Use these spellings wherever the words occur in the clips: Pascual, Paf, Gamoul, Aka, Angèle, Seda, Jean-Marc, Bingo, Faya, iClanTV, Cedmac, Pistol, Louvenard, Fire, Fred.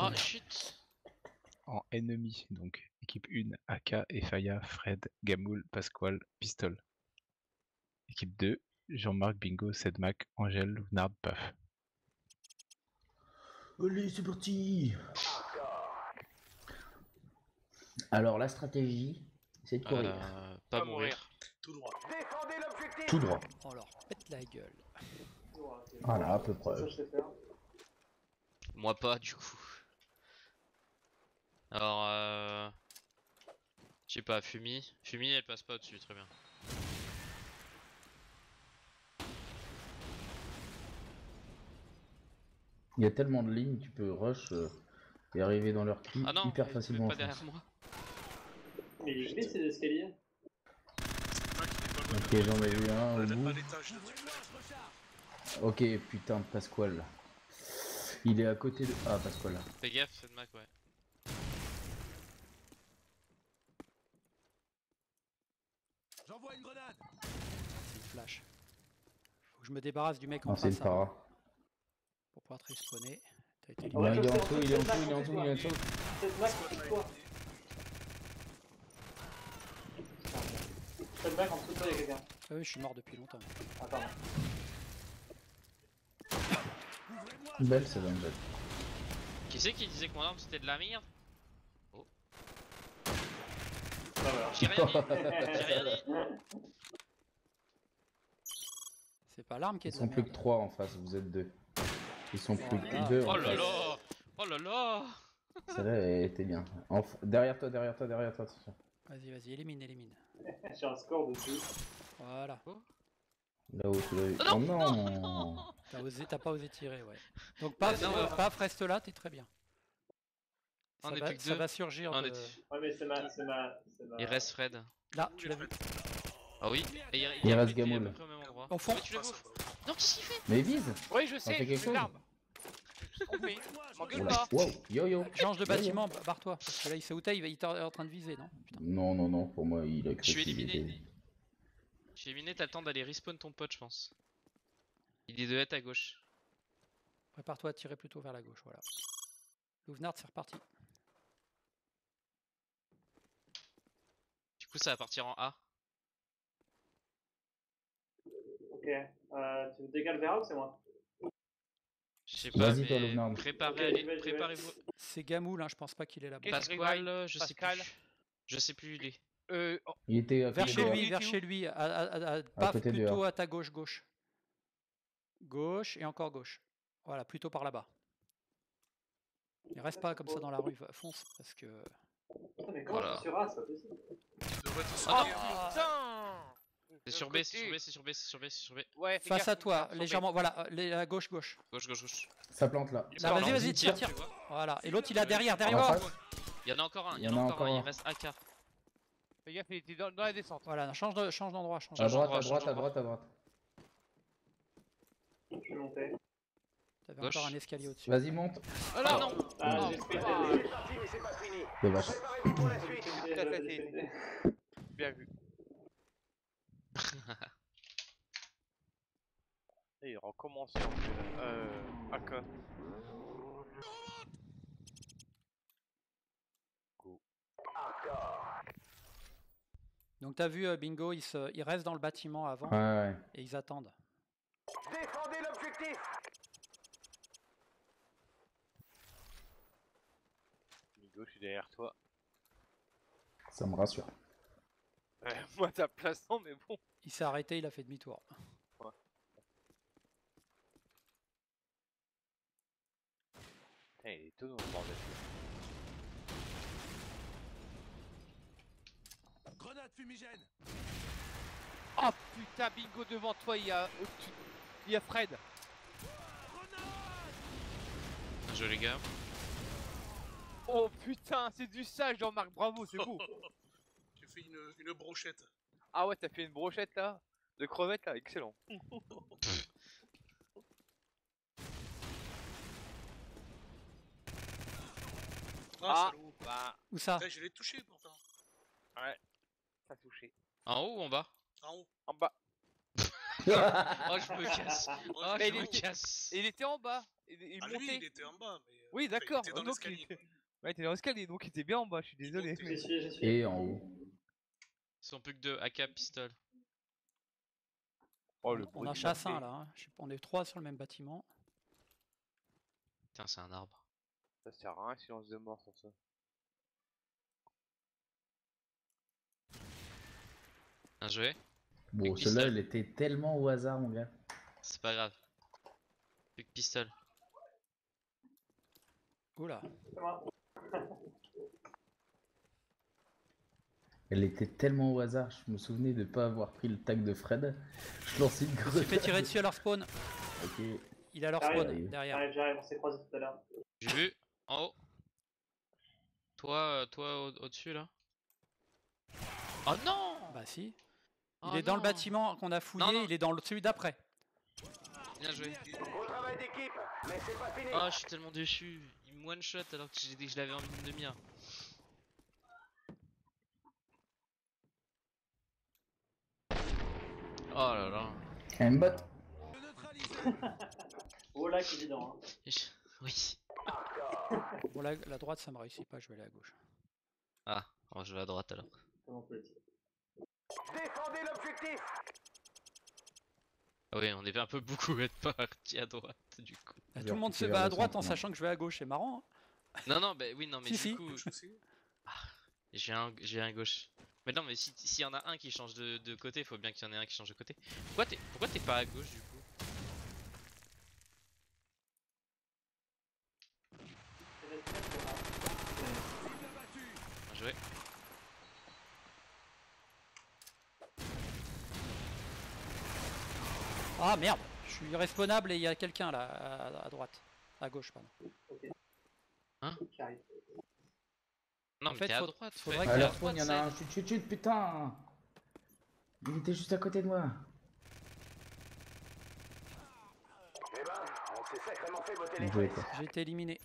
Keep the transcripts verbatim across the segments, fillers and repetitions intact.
Ah, chut. En ennemi, donc équipe un, Aka et Faya, Fred, Gamoul, Pascual, Pistol. Équipe deux, Jean-Marc, Bingo, Cedmac, Angèle, Louvenard, Paf. Allez, c'est parti. Alors la stratégie, c'est de courir. Euh, pas, pas mourir. mourir. Tout droit. Défendez l'objectif. Tout droit. On leur pète la gueule. Voilà, à peu près. Moi pas, du coup. Alors, euh... je sais pas, Fumi. Fumi, elle passe pas au-dessus, très bien. Il y a tellement de lignes, tu peux rush euh, et arriver dans leur cul ah hyper elle, facilement. Ah non, pas derrière moi. Mais je fais ces escaliers. Ok, j'en ai eu un au bout. Ok, putain, Pascual. Il est à côté de... Ah, Pascual là. Fais gaffe, c'est de Mac, ouais. J'envoie une grenade. C'est une flash. Faut que je me débarrasse du mec en face. Ah, c'est le para. Pour pouvoir te respawner. Ouais, il est en dessous, il est en dessous, il est en dessous, il est en dessous. C'est de Mac, c'est quoi? C'est de Mac, en dessous de toi, il y a quelqu'un. Ah oui, je suis mort depuis longtemps. Ah, pardon. Belle, c'est une belle. Qui c'est qui disait que mon arme c'était de la merde? Oh. Ah, voilà. J'ai rien dit. J'ai rien dit. C'est pas l'arme qui est de la merde. Ils sont plus que trois en face, vous êtes deux. Ils sont plus que deux en face. Oh là là. Oh là là. Celle-là, elle était bien. Enf... Derrière toi, derrière toi, derrière toi. Vas-y, vas-y, élimine, élimine. J'ai un score dessus. Voilà. Oh. Là où tu l'as eu. Oh non, non, non. T'as pas osé tirer, ouais. Donc Paf, non, euh, Paf reste là, t'es très bien. Ça, va, ça va surgir de... Ouais mais c'est ma, c'est ma, c'est ma... Il reste Fred. Là, tu l'as vu. Ah oui, et il, il, il reste Gamoul. Au fond, tu le bouffes. Non, qu'est-ce qu'il fait? Mais il vise. Oui, je sais, j'ai une arme. Oui, m'engueule pas. Wow, yo yo. Change de bâtiment, barre-toi. Parce que là, il sait où t'es, il est en train de viser, non? Non, non, non, pour moi, il a cru. Je suis éliminé. Je suis éliminé, t'as le temps d'aller respawn ton pote, je pense. Il est de tête à gauche. Prépare-toi à tirer plutôt vers la gauche, voilà. Louvenard, c'est reparti. Du coup, ça va partir en A. Ok, euh, tu décales vers A ou c'est moi? Je sais pas, mais toi, préparez, okay, préparez-vous. C'est Gamoul, hein, je pense pas qu'il est là-bas. Pascual, je sais Pascal. plus. Je sais plus où il est. Euh, oh. Il était à vers chez lui, lui vers chez lui, à, à, à, à, Paf, à plutôt à ta gauche, gauche. Gauche et encore gauche. Voilà, plutôt par là-bas. Il reste pas comme ça dans la rue, fonce parce que. Mais comment voilà. Sur A, ça fait ça. Ah, oh, putain. C'est sur B, c'est sur B, c'est sur B, c'est sur B, c'est sur B. Ouais, face gaffe, à toi, légèrement, voilà, les, à gauche, gauche. Gauche, gauche, gauche. Ça plante là. Non, vas-y, vas-y, tire, tire. Voilà, et l'autre il a derrière, derrière moi. Il y en a encore un, il y en a encore un, il reste A K. Fais gaffe, il était dans la descente. Voilà, change d'endroit, change d'endroit. À droite, à droite, à droite, à droite. Je suis monté. T'avais encore un escalier au-dessus. Vas-y, monte. Oh là, non. Ah, j'espère que c'est parti, mais c'est pas fini. Préparez-vous pour la suite. Bien vu. Et il recommence. Euh. Aka. Go. Donc, t'as vu, Bingo, ils se... il restent dans le bâtiment avant. Ouais, ouais. Et ils attendent. Défendez l'objectif. Bingo, je suis derrière toi. Ça me rassure. Ouais, moi t'as plaçant mais bon. Il s'est arrêté, il a fait demi-tour. Ouais. Putain, il est tout dans le bordel. Grenade fumigène. Oh putain, Bingo, devant toi, il y a... Il y a Fred. Joli gars. Oh putain, c'est du sage, Jean-Marc, bravo, c'est beau. J'ai fait une, une brochette. Ah ouais, t'as fait une brochette là. De crevettes là, excellent. Ah, ah bah... Où ça? Je l'ai touché pourtant. Ouais, ça a touché. En haut ou en bas? En haut. En bas. Oh, je me casse. Oh, je il, me était... casse. il était en bas. Il, il ah, montait. Lui, il était en bas. Mais... Oui, d'accord. Enfin, il était dans donc, l'escalier. Il... Ouais, il était dans l'escalier, donc il était bien en bas, je suis désolé. Je suis, je suis. Et en haut. Ils sont plus que deux, Aka, Pistol. Oh, le on a chasse un là, hein. On est trois sur le même bâtiment. Putain, c'est un arbre. Ça sert à rien, silence de mort sur ça. Bien joué. Bon, celle-là, elle était tellement au hasard, mon gars. C'est pas grave. Plus que Pistol. Oula. Elle était tellement au hasard, je me souvenais de pas avoir pris le tag de Fred. Je lance une grenade. J'ai fait tirer dessus à leur spawn. Okay. Il a leur spawn arrive, derrière. J'arrive, j'arrive, on s'est croisés tout à l'heure. J'ai vu, en haut. Toi, toi au-dessus au là. Oh non! Bah si. Il oh est non. dans le bâtiment qu'on a fouillé, non, non. il est dans celui d'après. Bien joué. Bon travail d'équipe, mais c'est pas fini. Oh, je suis tellement déçu. Il me one shot alors que j'ai dit que je l'avais en ligne de mire. Oh là là. M-bot. Oh là, qui est dedans. Hein. Oui. Bon, la, la droite ça me réussit pas, je vais aller à gauche. Ah, on va jouer à droite alors. Comment peut-il ? Défendez l'objectif. Ah oui, on est un peu beaucoup à être parti à droite du coup. Ah, tout le monde se bat à droite en sachant que je vais à gauche, c'est marrant. Hein. Non, non, bah oui, non, mais si, du si. coup. Ah, j'ai un, j'ai un gauche. Mais non, mais s'il si y en a un qui change de, de côté, faut bien qu'il y en ait un qui change de côté. Pourquoi t'es, pourquoi t'es pas à gauche du coup? Bien joué. Ah merde, je suis respawnable et il y a quelqu'un là, à, à droite. À gauche, pardon. Hein? Non, en mais fait, faut, à droite, faudrait que la droite, il y en a un. Chut, chut, chut, putain! Il était juste à côté de moi. Eh ben, on s'est sacrément fait voter les couilles. J'ai été éliminé.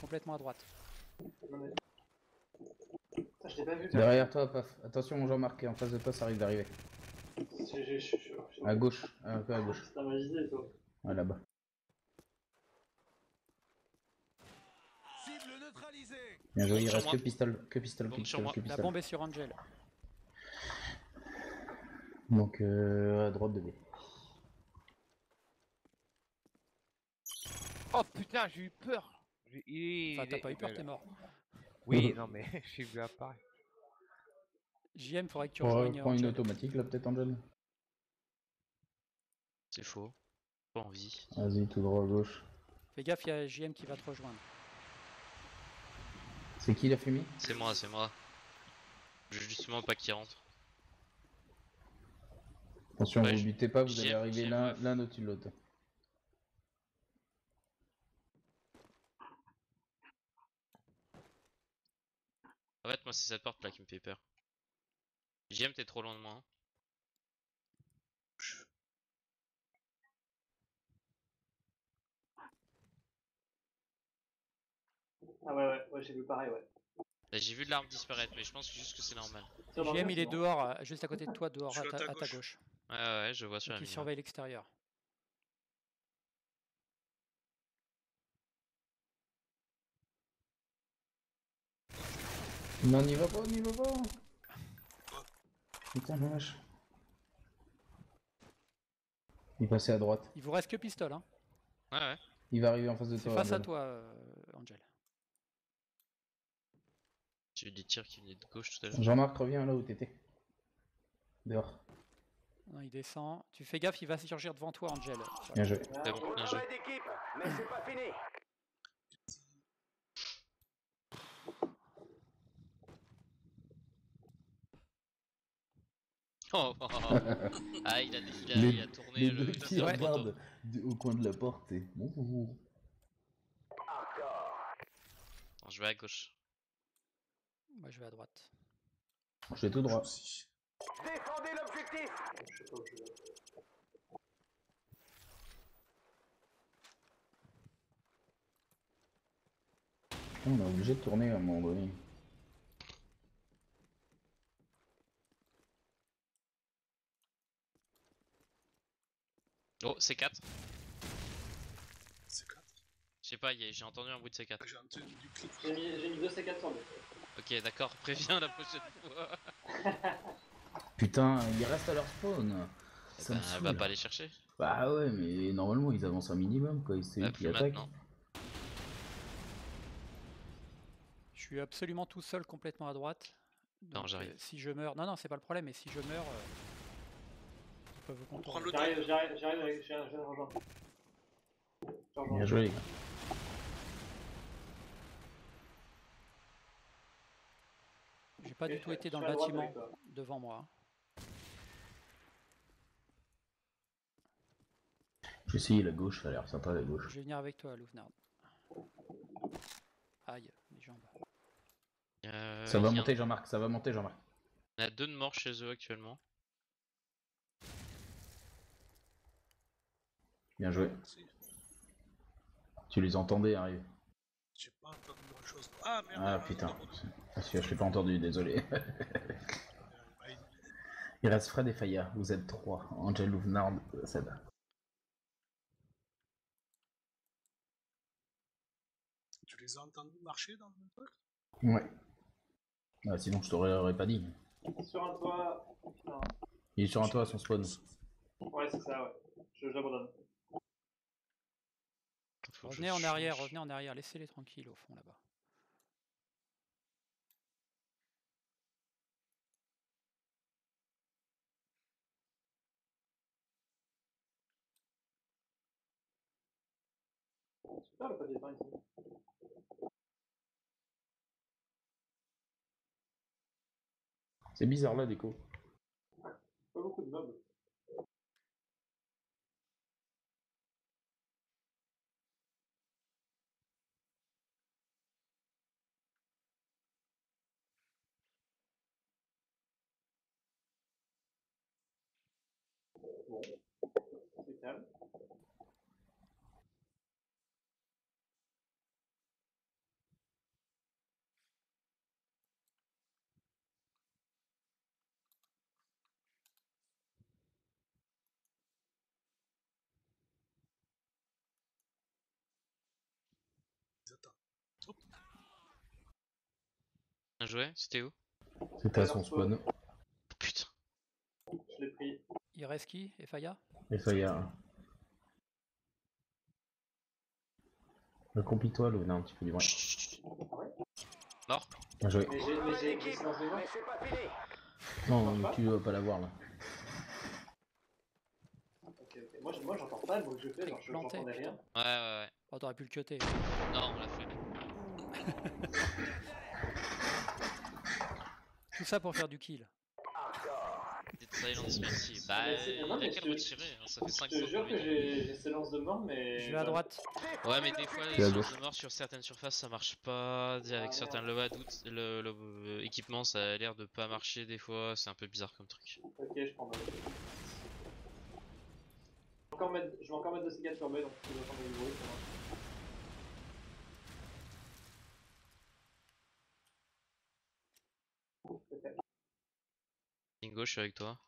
Complètement à droite. Ça, je l'ai pas vu, toi. Derrière toi, Paf. Attention, mon Jean-Marc, en face de toi, ça arrive d'arriver. À gauche, un peu à gauche. C'est imaginé, toi. Ouais, là-bas. Bien joué, il reste que pistol, que pistol, que pistol, que pistol. La bombe est sur Angèle. Donc euh, à droite de B. Oh putain, j'ai eu peur. J'ai... Enfin, t'as pas eu peur, t'es mort. Oui, non mais j'ai vu à part. J M, faudrait que tu rejoignes. Prends une automatique là, peut-être Angèle. C'est faux. Pas envie. Vas-y, tout droit à gauche. Fais gaffe, il y a J M qui va te rejoindre. C'est qui la fumée? C'est moi, c'est moi. Je veux justement pas qu'il rentre. Attention, ouais, vous butez pas, vous allez arriver l'un au-dessus de l'autre. En fait, moi, c'est cette porte là qui me fait peur. J M, t'es trop loin de moi. Hein. Ah ouais, ouais, ouais j'ai vu pareil, ouais. J'ai vu de l'arme disparaître, mais je pense juste que c'est normal. J M, il est dehors, juste à côté de toi, dehors, à ta, à ta gauche. Ouais, ouais, je vois sur la mine. Il surveille l'extérieur. Non, n'y va pas, n'y va pas. Putain, dommage. Il est passé à droite. Il vous reste que pistole, hein. Ouais, ouais. Il va arriver en face de toi. Face à toi, euh, Angèle. J'ai eu des tirs qui venaient de gauche tout à l'heure. Jean-Marc, reviens là où t'étais. Dehors. Non, il descend. Tu fais gaffe, il va surgir devant toi, Angèle. Bien joué. C'est bon, bien joué. Mais c'est pas fini. Oh, oh, oh. Ah, il a, il a, les, il a tourné les le... deux qui regardent au coin de la porte et... Bonjour. Bon, je vais à gauche. Moi je vais à droite. Je vais tout droit. Défendez l'objectif. On est obligé de tourner à un moment donné. Oh, C quatre. C quatre. Je sais pas, j'ai entendu un bruit de C quatre. J'ai entendu du clic. J'ai mis deux C quatre sur le. Ok, d'accord, préviens la prochaine fois. Putain, ils restent à leur spawn. Ça bah, va pas les chercher. Bah ouais, mais normalement ils avancent un minimum quoi, c'est eux qui attaquent. Je suis absolument tout seul, complètement à droite. Donc, non, j'arrive. Euh, si je meurs, non, non, c'est pas le problème, mais si je meurs. Euh... J'arrive, j'arrive, j'arrive, j'arrive, je rejoins. Bien joué les gars. J'ai pas du tout été dans le bâtiment devant moi. J'ai essayé la gauche, ça a l'air sympa la gauche. Je vais venir avec toi Louvenard. Aïe, mes jambes. Euh, ça va monter Jean-Marc, ça va monter Jean-Marc. On a deux de morts chez eux actuellement. Bien joué. Merci. Tu les entendais arriver. J'ai pas entendu autre chose. Ah merde. Ah putain. Ah, je l'ai pas entendu, désolé. Il reste Fred et Faya, vous êtes trois. Angèle, Louvenard, Seda. Tu les as entendus marcher dans le même truc? Ouais. Ah, sinon je t'aurais pas dit. Il est sur un toit. Non. Il est sur un toit à son spawn. Ouais c'est ça ouais. Je l'abandonne. Revenez en arrière, revenez en arrière, laissez-les tranquilles au fond là-bas. Super le papier peint ici. C'est bizarre la déco. Pas beaucoup de meubles. C'est calme. Bien joué, c'était où? C'était à son spawn. Putain. Je l'ai pris. Il reste qui? Et Faya? Et Faya. Complie-toi, Lou, non, tu peux lui voir. Mort. Bien joué. Mais j'ai pas fini. Non, mais tu vas pas l'avoir là. Ok, ok. Moi, moi j'entends pas le mot que je fais, genre je l'entends derrière. Ouais, ouais, ouais. Oh, t'aurais pu le cutter. Non, on l'a fait. Tout ça pour faire du kill. Des silence, merci. Bah, non, il a qu'à le retirer, ça fait cinq secondes. Je te jure que j'ai silence de mort, mais. Je vais à droite. Ouais, mais des fois, les silences de mort sur certaines surfaces ça marche pas. Avec certains loads, le, le, le équipement ça a l'air de pas marcher des fois, c'est un peu bizarre comme truc. Ok, je prends ma. Je vais encore mettre deux C quatre sur B, donc je vais prendre le niveau. Bingo, je suis avec toi.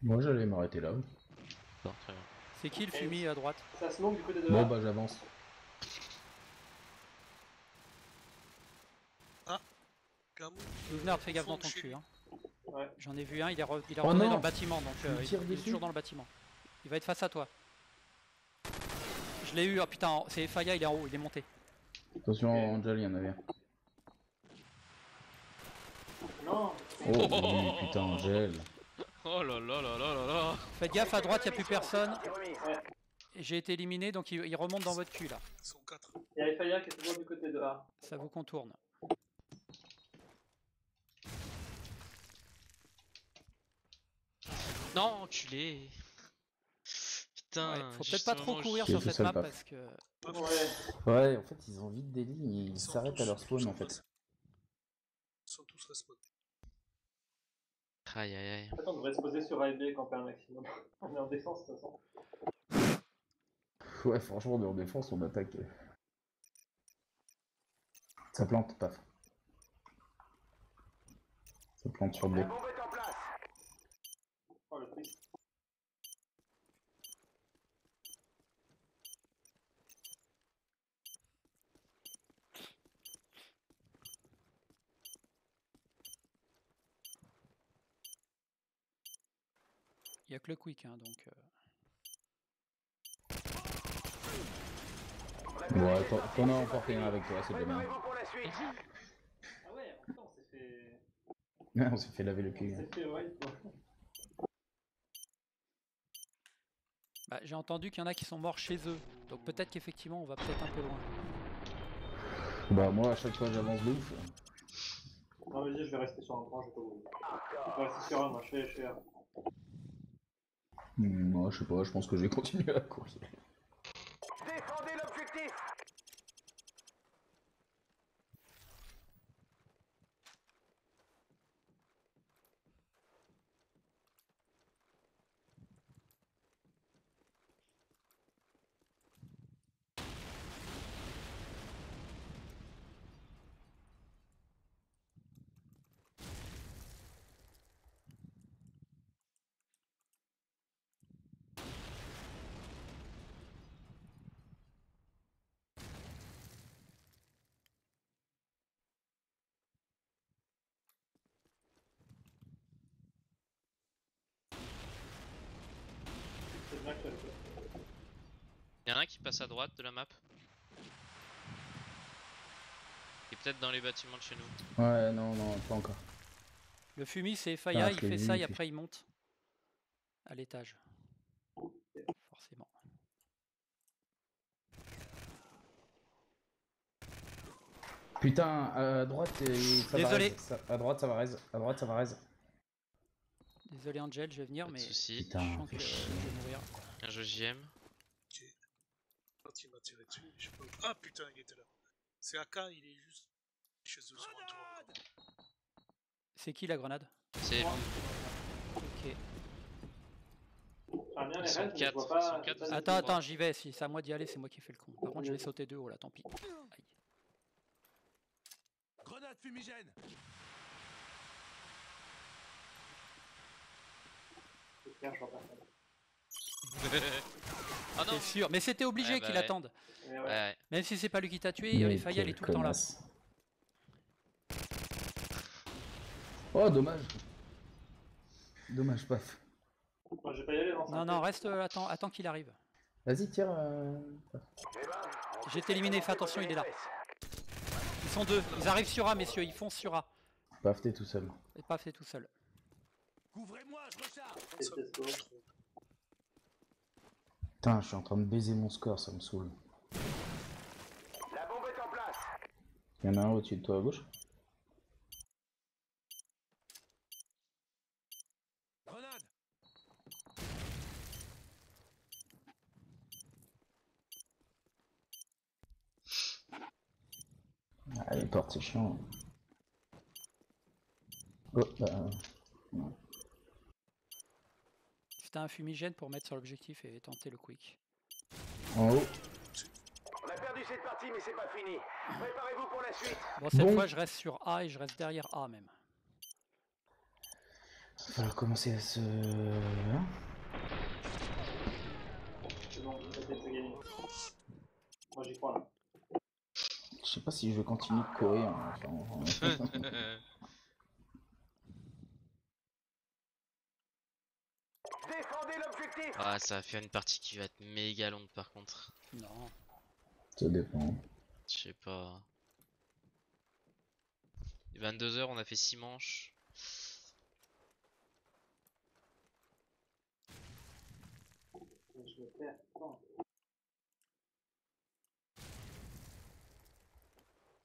Moi j'allais m'arrêter là. Non, très bien. C'est qui le fumi à droite? Ça se longue du côté de là. Bon bah j'avance. Ah Gamoul. Louvenard, fais gaffe dans ton cul hein. Ouais. J'en ai vu un, il est, re il est oh retourné non dans le bâtiment donc euh, il, il est toujours dans le bâtiment. Il va être face à toi. Je l'ai eu, oh putain, c'est Faya, il est en haut, il est monté. Attention okay. Angel, il y en avait un. Non. Oh, oh putain Angèle. Oh là là là là là là. Faites gaffe à droite, il n'y a plus personne. J'ai été éliminé donc il remonte dans votre cul là. Ils sont quatre. Il y a les Faya qui est toujours du côté de là. Ça vous contourne. Non enculé. Putain. Ouais, faut peut-être pas trop courir sur cette map parce que. Ouais. Ouais en fait ils ont vite des lignes et ils s'arrêtent à leur spawn en fait. Ils sont tous respawnés. Aïe aïe aïe. Attends, on devrait se poser sur A B quand on perd un maximum. On est en défense de toute façon. Ouais, franchement, on est en défense, on attaque. Ça plante, paf. Ça plante sur B. Oh le truc. Il n'y a que le quick, hein, donc... Euh... Ouais, t'en as emporté un avec toi, c'est bien. Ah ouais, on s'est fait... Ouais, on s'est fait laver le cul. Bah, j'ai entendu qu'il y en a qui sont morts chez eux, donc peut-être qu'effectivement on va peut-être un peu loin. Bah moi à chaque fois j'avance de ouf. Non vas-y je vais rester sur un point, je vais pas rester sur un, moi je fais, je fais un. Moi je sais pas, je pense que je vais continuer à courir. Défendez l'objectif. Y'en a un qui passe à droite de la map. Il est peut-être dans les bâtiments de chez nous. Ouais, non, non, pas encore. Le fumier c'est Faya, ah, il fait ça et après il monte à l'étage. Forcément. Putain, à droite, ça Désolé. Va ça, à droite, ça va raise. À droite, ça va raise. Désolé Angèle, je vais venir, mais soucis. Putain, je sens que je vais mourir. Un jeu J M. Il est parti m'a tiré dessus, je sais pas où. Ah putain, il était là. C'est Aka, il est juste chez eux sur un tour. C'est qui la grenade? C'est... Ok. Ah, bien, ils sont quatre, ils sont quatre. Attends, attends, j'y vais, si c'est à moi d'y aller, c'est moi qui ai fait le con. Par contre, je vais sauter de haut là, tant pis. Aïe. Grenade fumigène. Ah non, c'est sûr, mais c'était obligé ouais, bah qu'il ouais. attende. Ouais, ouais. Même si c'est pas lui qui t'a tué, mais les Faya, elle est tout le temps là. Oh, dommage. Dommage, paf. Moi, je vais pas y aller, non, non, non, reste, euh, attends, attends qu'il arrive. Vas-y, tire. Euh... J'ai été éliminé, fais attention, il est là. Ils sont deux, ils arrivent sur A, messieurs, ils foncent sur A. Paf, t'es tout seul. Et paf, t'es tout seul. Couvrez-moi, je recharge. Putain, je suis en train de baiser mon score, ça me saoule. La bombe est en place. Il y en a un au-dessus de toi à gauche. Grenade. Ah, les portes, c'est chiant. Oh, bah... Non. C'était un fumigène pour mettre sur l'objectif et tenter le quick. En haut. On a perdu cette partie mais c'est pas fini. Préparez-vous pour la suite. Bon cette bon. fois je reste sur A et je reste derrière A même. Il va falloir commencer à se... Hein bon, moi j'y crois là. Je sais pas si je vais continuer de courir. Hein. Enfin, ah, ça va faire une partie qui va être méga longue par contre. Non. Ça dépend. Je sais pas. vingt-deux heures, on a fait six manches. Je vais faire...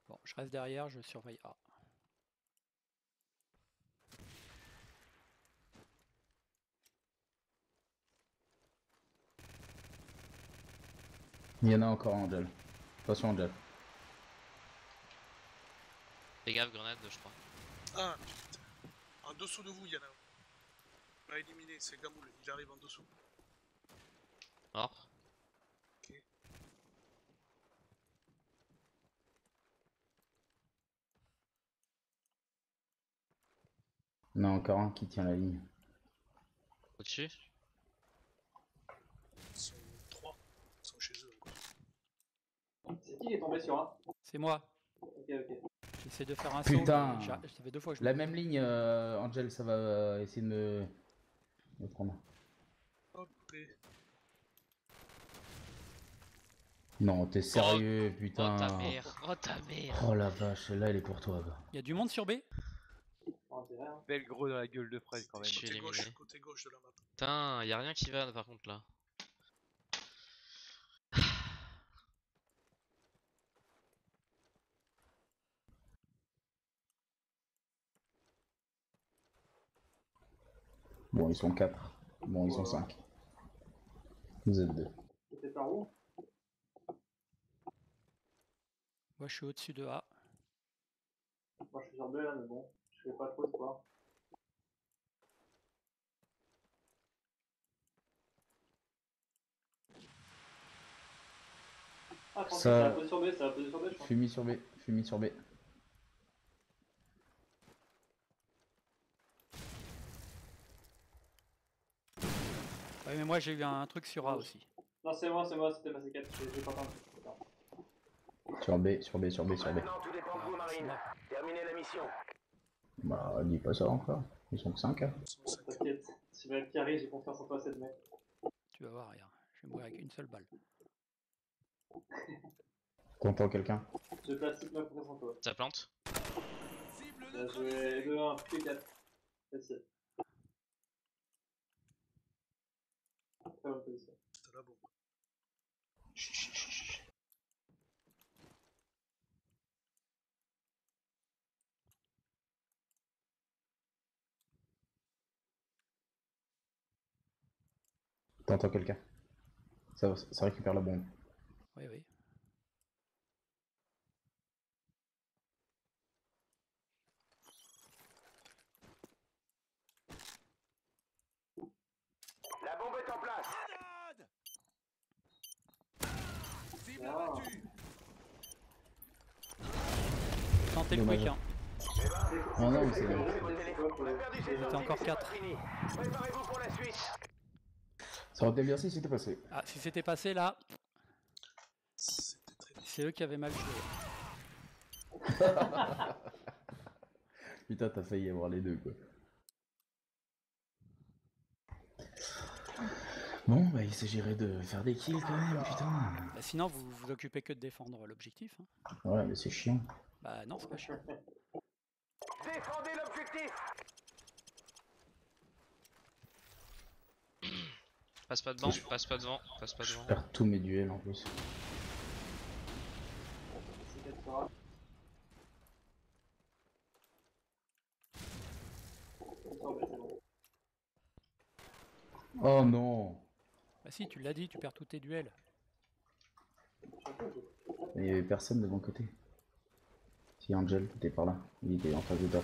Bon, je reste derrière, je surveille A. Il y en a encore Angel. Attention Angel. Fais gaffe grenade je crois. Ah putain. En dessous de vous il y en a un. Pas éliminé, c'est Gamoul, il arrive en dessous. Mort. Ok. Il y en a encore un qui tient la ligne. Au-dessus? C'est qui est tombé sur un? C'est moi. Ok, ok. J'essaie de faire un saut. Putain. Ça fait deux fois que je... La même ligne, euh, Angel, ça va essayer de me, me prendre. Non, t'es sérieux, oh, putain. Oh ta mère, oh ta mère. Oh la vache, là elle est pour toi. Bah. Y'a du monde sur B. Belle gros dans la gueule de Fred quand même. Côté gauche, côté gauche de la map. Putain, y'a rien qui va par contre là. Bon, ils sont quatre. Bon, ils sont cinq. Vous êtes deux. C'était par où ? Moi je suis au-dessus de A. Moi je suis sur B là, mais bon, je fais pas trop de quoi. Ah, je pense ça... que ça a posé sur B, ça a posé sur B, je pense. Fumis sur B, fumis sur B. Ouais, mais moi j'ai eu un truc sur A aussi. Non, c'est moi, c'est moi, c'était passé quatre, j'ai pas entendu. Sur B, sur B, sur B, sur B. Maintenant, tout dépend de vous, Marine. Terminez la mission. Bah, dis pas ça encore. Ils sont que cinq. Hein. T'inquiète, si même qui arrive, j'ai confiance en toi, cette mec. Tu vas voir, regarde. Je vais mourir avec une seule balle. Content quelqu'un. Je place toute ma confiance en toi. Ça plante. Là, je vais deux un, P quatre. Facile. Très bonne position. C'est la bombe. Chut, chut, chut. T'entends quelqu'un. Ça, ça récupère la bombe. Oui, oui. La bombe est en place. Grenade. Cible abattue. Tentez le quick, hein. Non, non, mais c'est bon. Il était encore quatre. Préparez-vous pour la Suisse. Ça aurait été bien si c'était passé. Ah, si c'était passé là. C'est eux qui avaient mal joué. Putain, t'as failli avoir les deux quoi. Bon, bah il s'agirait de faire des kills quand même, putain. Bah, sinon, vous vous occupez que de défendre l'objectif. Hein. Ouais, mais c'est chiant. Bah non, c'est pas chiant. Défendez l'objectif! Passe pas devant, passe pas devant, passe pas devant. Je perds tous mes duels en plus. Oh non! Bah si, tu l'as dit, tu perds tous tes duels. Il y avait personne de mon côté. Si, Angèle était par là, il était en face de toi.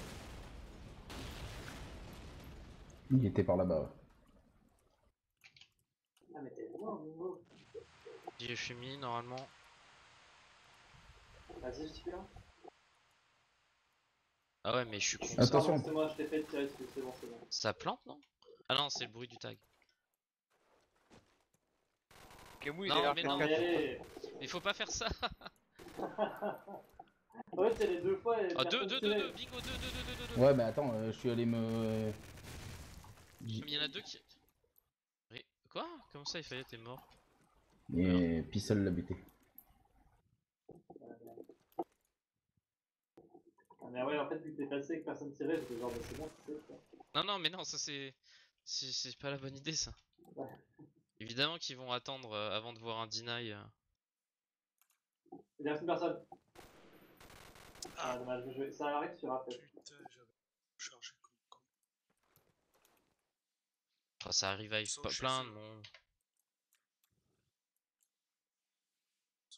Il était par là-bas, ouais. J'ai fumé normalement. Vas-y, je suis là. Ah ouais, mais je suis con. Attention, c'est moi, je t'ai fait tirer dessus, c'est bon, c'est bon. Ça plante, non? Ah non, c'est le bruit du tag. Gamoul, il est là, mais non, mais il faut pas faire ça. Ouais, c'est les deux fois. Ah, deux, deux, deux, deux, bingo, deux, deux, deux, deux. Ouais, mais attends, je suis allé me. Il y en a deux qui. Quoi? Comment ça, il fallait, t'es mort? Et Pistol l'a buté. Ah, mais ouais, en fait, vu que t'es passé et que personne tirait, j'étais genre, c'est bon, c'est ça. Non, non, mais non, ça c'est. C'est pas la bonne idée, ça. Ouais. Évidemment qu'ils vont attendre euh, avant de voir un deny. Euh... Il y a une personne. Ah, dommage, je... ça arrête sur un peu. Putain, j'avais chargé comme con. Enfin, ça arrive à pas plein, non.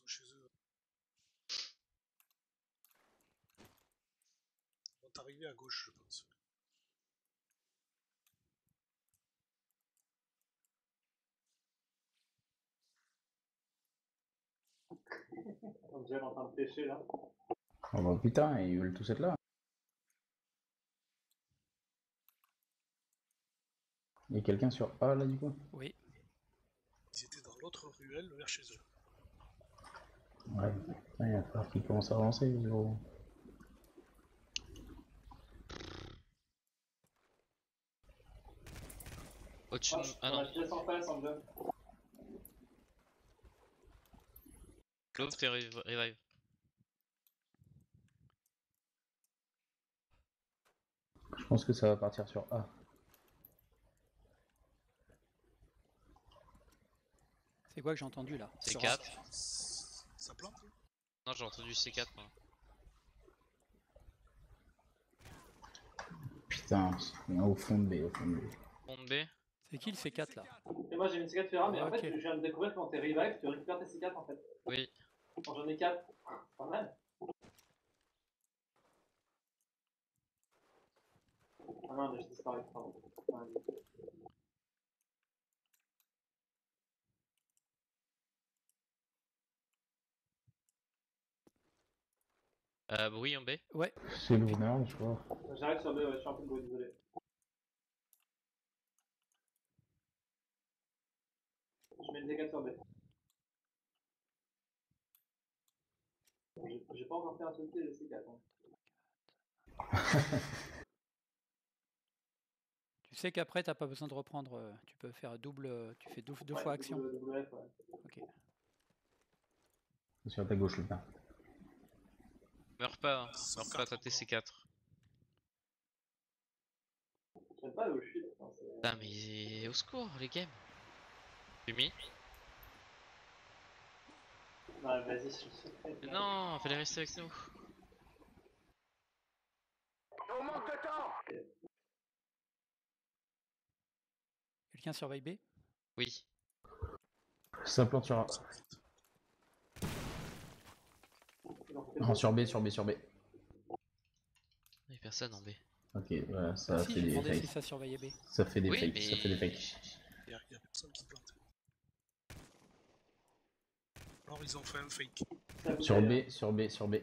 Chez eux. Ils vont arriver à gauche, je pense. On est en train de pêcher là. Oh bah putain, ils veulent tous être là. Il y a quelqu'un sur A là du coup? Oui. Ils étaient dans l'autre ruelle vers chez eux. Ouais, il va falloir qu'il commence à avancer, gros. Au-dessus de... Ah non. Claude, fais revive. Je pense que ça va partir sur A. C'est quoi que j'ai entendu là? C quatre. Ça plante? Non, j'ai entendu C quatre moi. Putain, au fond de B, au fond de B. Au fond de B. C'est qui le C quatre là? Et moi j'ai une C quatre Ferra, mais ah, en okay. fait je viens de découvrir quand t'es revive, tu récupères tes C quatre en fait. Oui. Quand j'en ai quatre, pas mal. Ah non, j'ai disparu, pardon. Euh, bruit en B? Ouais. C'est Louvenard, je crois. J'arrive sur B, ouais, je suis un peu de bruit, désolé. Je mets le dégât sur B. J'ai pas encore fait un truc, je sais qu'à attendre. Tu sais qu'après, t'as pas besoin de reprendre, tu peux faire double, tu fais deux, deux ouais, fois action. Double, double F, ouais. Ok. Sur ta gauche, le pain. Meurs pas, hein. Meurs pas, t'as T C quatre. J'aime pas où je suis. Putain, mais au secours, les games. Tu mis ? Bah, vas-y, je suis. Non, fallait rester avec nous. On manque de temps ! Quelqu'un surveille B ? Oui. Ça plante sur A. Non, sur B, sur B, sur B. Il y a personne en B. Ok, voilà, ça ah fait si, des fakes. Si ça, ça fait des oui, fakes, mais... ça fait des fakes. Il y a personne qui plante. Alors ils ont fait un fake. Sur B, sur B, sur B.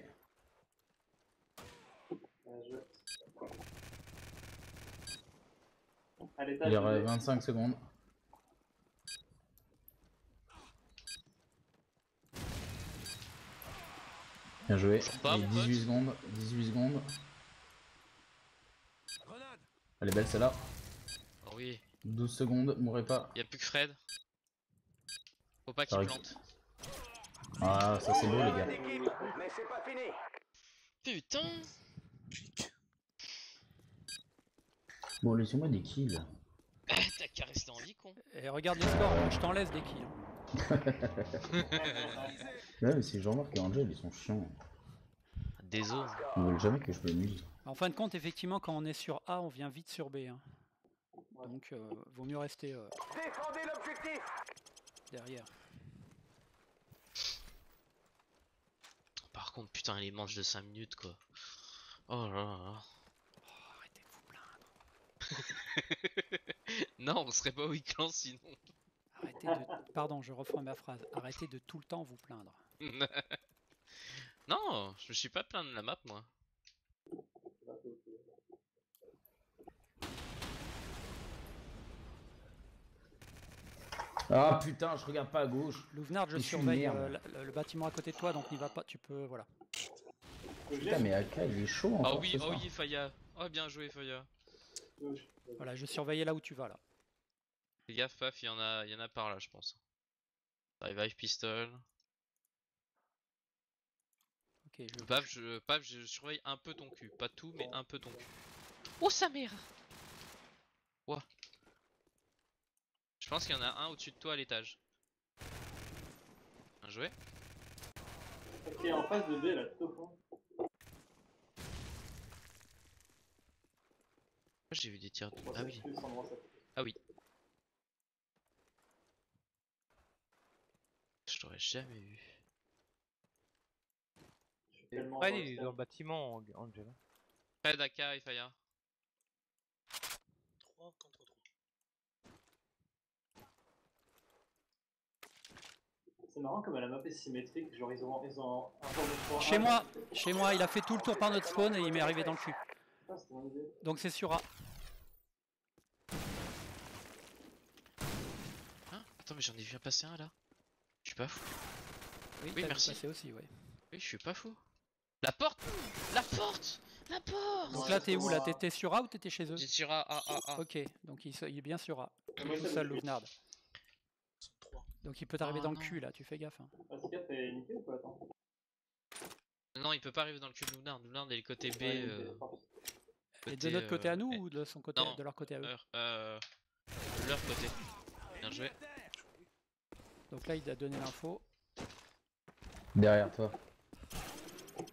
Il y aura vingt-cinq secondes. Bien joué, pas, dix-huit secondes, dix-huit secondes. Grenade. Elle est belle celle-là. Oh oui. douze secondes, mourrez pas. Y'a plus que Fred. Faut pas qu'il plante. Ah, ça c'est beau les gars. Mais c'est pas fini. Putain. Bon, laissez-moi des kills. Ah, t'as qu'à rester en lit, con. Et regarde les scores, je t'en laisse des kills. Ouais, mais c'est Jean-Marc et Angèle, ils sont chiants. Désolé. Ils veulent jamais que je me muse. En fin de compte, effectivement, quand on est sur A, on vient vite sur B. Hein. Donc, euh, vaut mieux rester euh, derrière. Par contre, putain, les manches de cinq minutes, quoi. Oh là là. Oh, arrêtez de vous plaindre. Non, on serait pas au iClan sinon. Arrêtez de... Pardon, je reprends ma phrase. Arrêtez de tout le temps vous plaindre. Non, je me suis pas plaint de la map, moi. Ah putain, je regarde pas à gauche. Louvenard, je surveille euh, le, le bâtiment à côté de toi, donc n'y va pas, tu peux... Voilà. Putain, mais Aka, il est chaud encore. Ah oui, oh oui, Faya. Oh, bien joué, Faya. Voilà, je surveillais là où tu vas, là. Fais gaffe, Paf, il y en a, il y en a par là, je pense. Revive Pistol. Ok. Je... Paf, je, Paf, je surveille un peu ton cul, pas tout, mais un peu ton cul. Oh sa mère! Ouah. Je pense qu'il y en a un au-dessus de toi à l'étage. Bien joué. Ok, en face de B là, tout au fond. J'ai vu des tirs de... Ah oui. Ah oui. Je t'aurais jamais vu. Fred il est dans le bâtiment, Angela. Fred, Aka et Faya. trois contre trois. C'est marrant comme la map est symétrique, genre ils ont, ils ont un tour de trois. Chez moi, chez moi, il a fait tout le tour par notre spawn et il m'est arrivé dans le cul. Donc c'est sur A. Hein? Attends mais j'en ai vu un passer un là. Je suis pas fou. Oui, oui merci. Aussi, ouais. Oui, je suis pas fou. La porte, la porte, la porte. Donc là, t'es où là? T'étais sur A ou t'étais chez eux? J'étais sur A, A, A, A. Ok, donc il est bien sur A. Comment tout seul, Louvenard. Donc il peut t'arriver oh, dans non. le cul là, tu fais gaffe. Hein. Pascal, t'es niqué ou pas? Attends. Non, il peut pas arriver dans le cul de Louvenard. Louvenard est le côté B. Ouais, euh... côté, et de notre côté euh... à nous et... ou de, son côté, non, de leur côté à eux euh... De leur côté. Bien joué. Donc là, il a donné l'info. Derrière toi.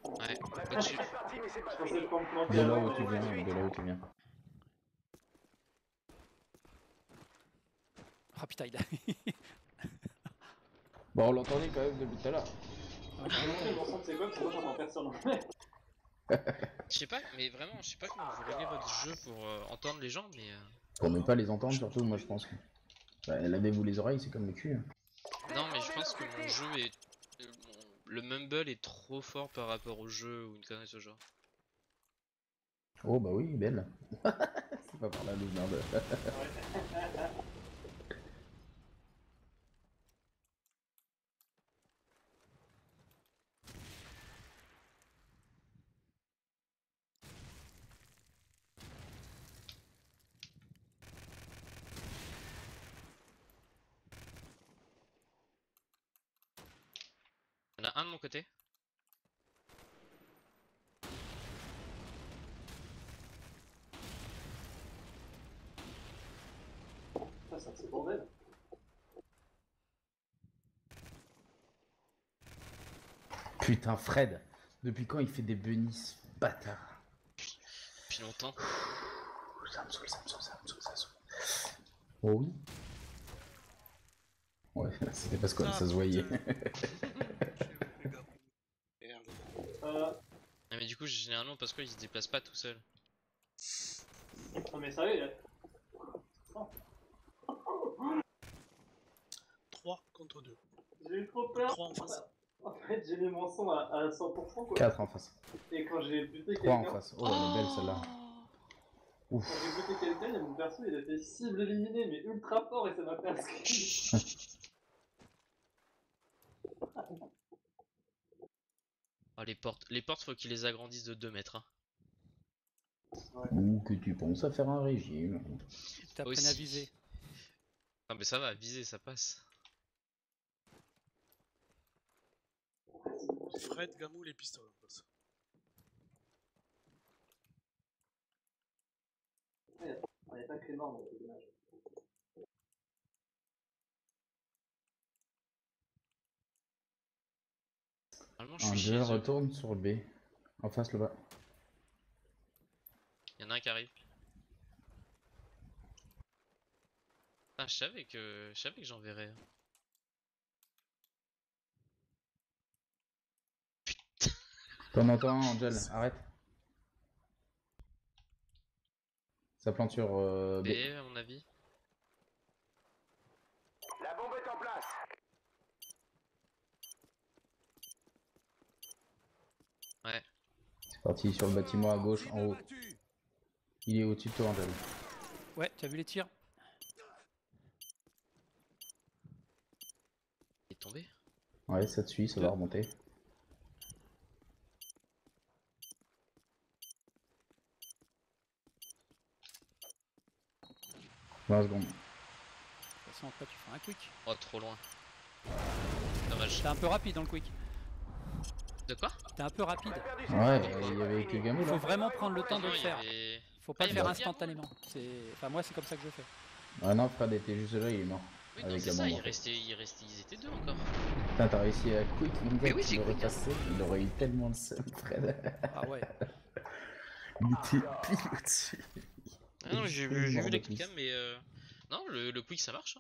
Ouais, au-dessus. De là où tu viens, de là où tu viens. Ah putain, il a. Bon, on l'entendait quand même depuis tout à l'heure. Je sais pas, mais vraiment, je sais pas comment vous réglez votre jeu pour euh, entendre les gens, mais. Pour ne pas les entendre, surtout, moi je pense. Que... Bah, lavez-vous les oreilles, c'est comme le cul. Non, mais je pense que mon jeu est. Le mumble est trop fort par rapport au jeu ou une connerie de ce genre. Oh bah oui, belle. C'est pas par la loose, merde. Un de mon côté. Ça, ça c'est bordel. Putain, Fred, depuis quand il fait des bunnies, ce bâtard? Depuis longtemps. Ça me saoule, ça me saoule, ça me saoule, ça me saoule. Oh oui. Ouais, c'était parce que ah, ça se voyait. Ah mais du coup généralement parce qu'il se déplace pas tout seul. Non mais sérieux il a... trois contre deux. J'ai eu trop peur. trois en face. En fait j'ai mis mon son à, à cent pour cent quoi. quatre en face. Et quand j'ai buté quelqu'un... trois en face, oh elle est belle celle-là. Ouf. Quand j'ai buté quelqu'un, mon perso il a fait cible éliminée mais ultra fort et ça m'a fait un screen. Oh, les portes, les portes faut qu'ils les agrandissent de deux mètres. Hein. Ouais. Ou que tu penses à faire un régime. T'as peine à viser. Non mais ça va, viser ça passe. Fred, Gamoul et Pistol. Ouais, on n'est pas que mort mais c'est dommage. Angèle retourne sur le B, en face le bas. Y'en a un qui arrive. Ah, je savais que je savais que j'enverrais. Putain. T'en entends un, Angèle, arrête. Ça plante sur euh, B. B à mon avis. La bombe est en place. Ouais. C'est parti sur le bâtiment à gauche en haut. Il est au-dessus de toi, Angèle. Ouais, t'as vu les tirs? Il est tombé? Ouais, ça te suit, ça va remonter. vingt secondes. De toute façon, après, tu fais un quick. Oh, trop loin. Dommage. T'es un peu rapide dans le quick. De quoi? T'es un peu rapide. Ouais, il y avait que Gamoul. Faut vraiment prendre le temps de le faire. Faut pas le faire instantanément. Enfin, moi, c'est comme ça que je fais. Ah non, Fred était juste là, il est mort. Oui, non, c'est ça, il restait, il restait, ils étaient deux encore. Putain, t'as réussi à quick, mais oui, j'ai repassé. Il aurait eu tellement de seum, Fred. Ah ouais. Il était pile au-dessus. Ah non, j'ai vu les clics, mais euh. Non, le quick ça marche.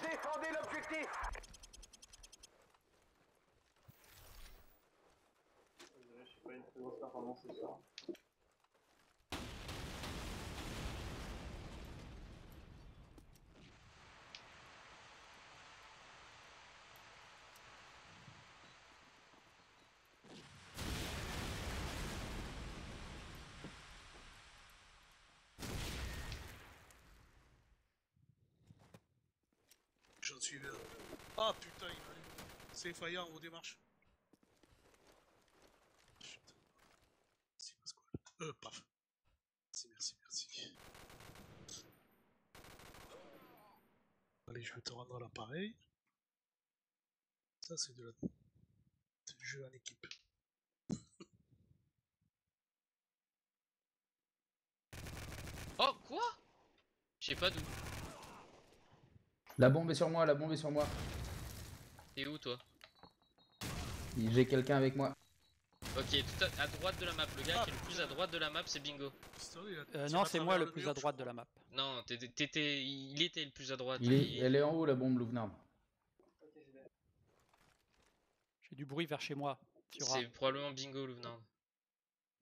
Défendez l'objectif! J'en suis là. Ah putain, il... c'est Faya en haut des marches. Euh, paf. Merci, merci, merci. je vais te rendre l'appareil. Ça, c'est de la... du jeu en équipe. Oh, quoi? Je sais pas d'où. La bombe est sur moi, la bombe est sur moi. T'es où, toi? J'ai quelqu'un avec moi. Ok, tout à, à droite de la map, le gars ah. qui est le plus à droite de la map, c'est Bingo. Euh, non, c'est moi le plus à droite de la map. Non, t'étais, t'étais, il était le plus à droite. Il est, elle est en haut, la bombe, Louvenard. J'ai du bruit vers chez moi. C'est probablement Bingo, Louvenard.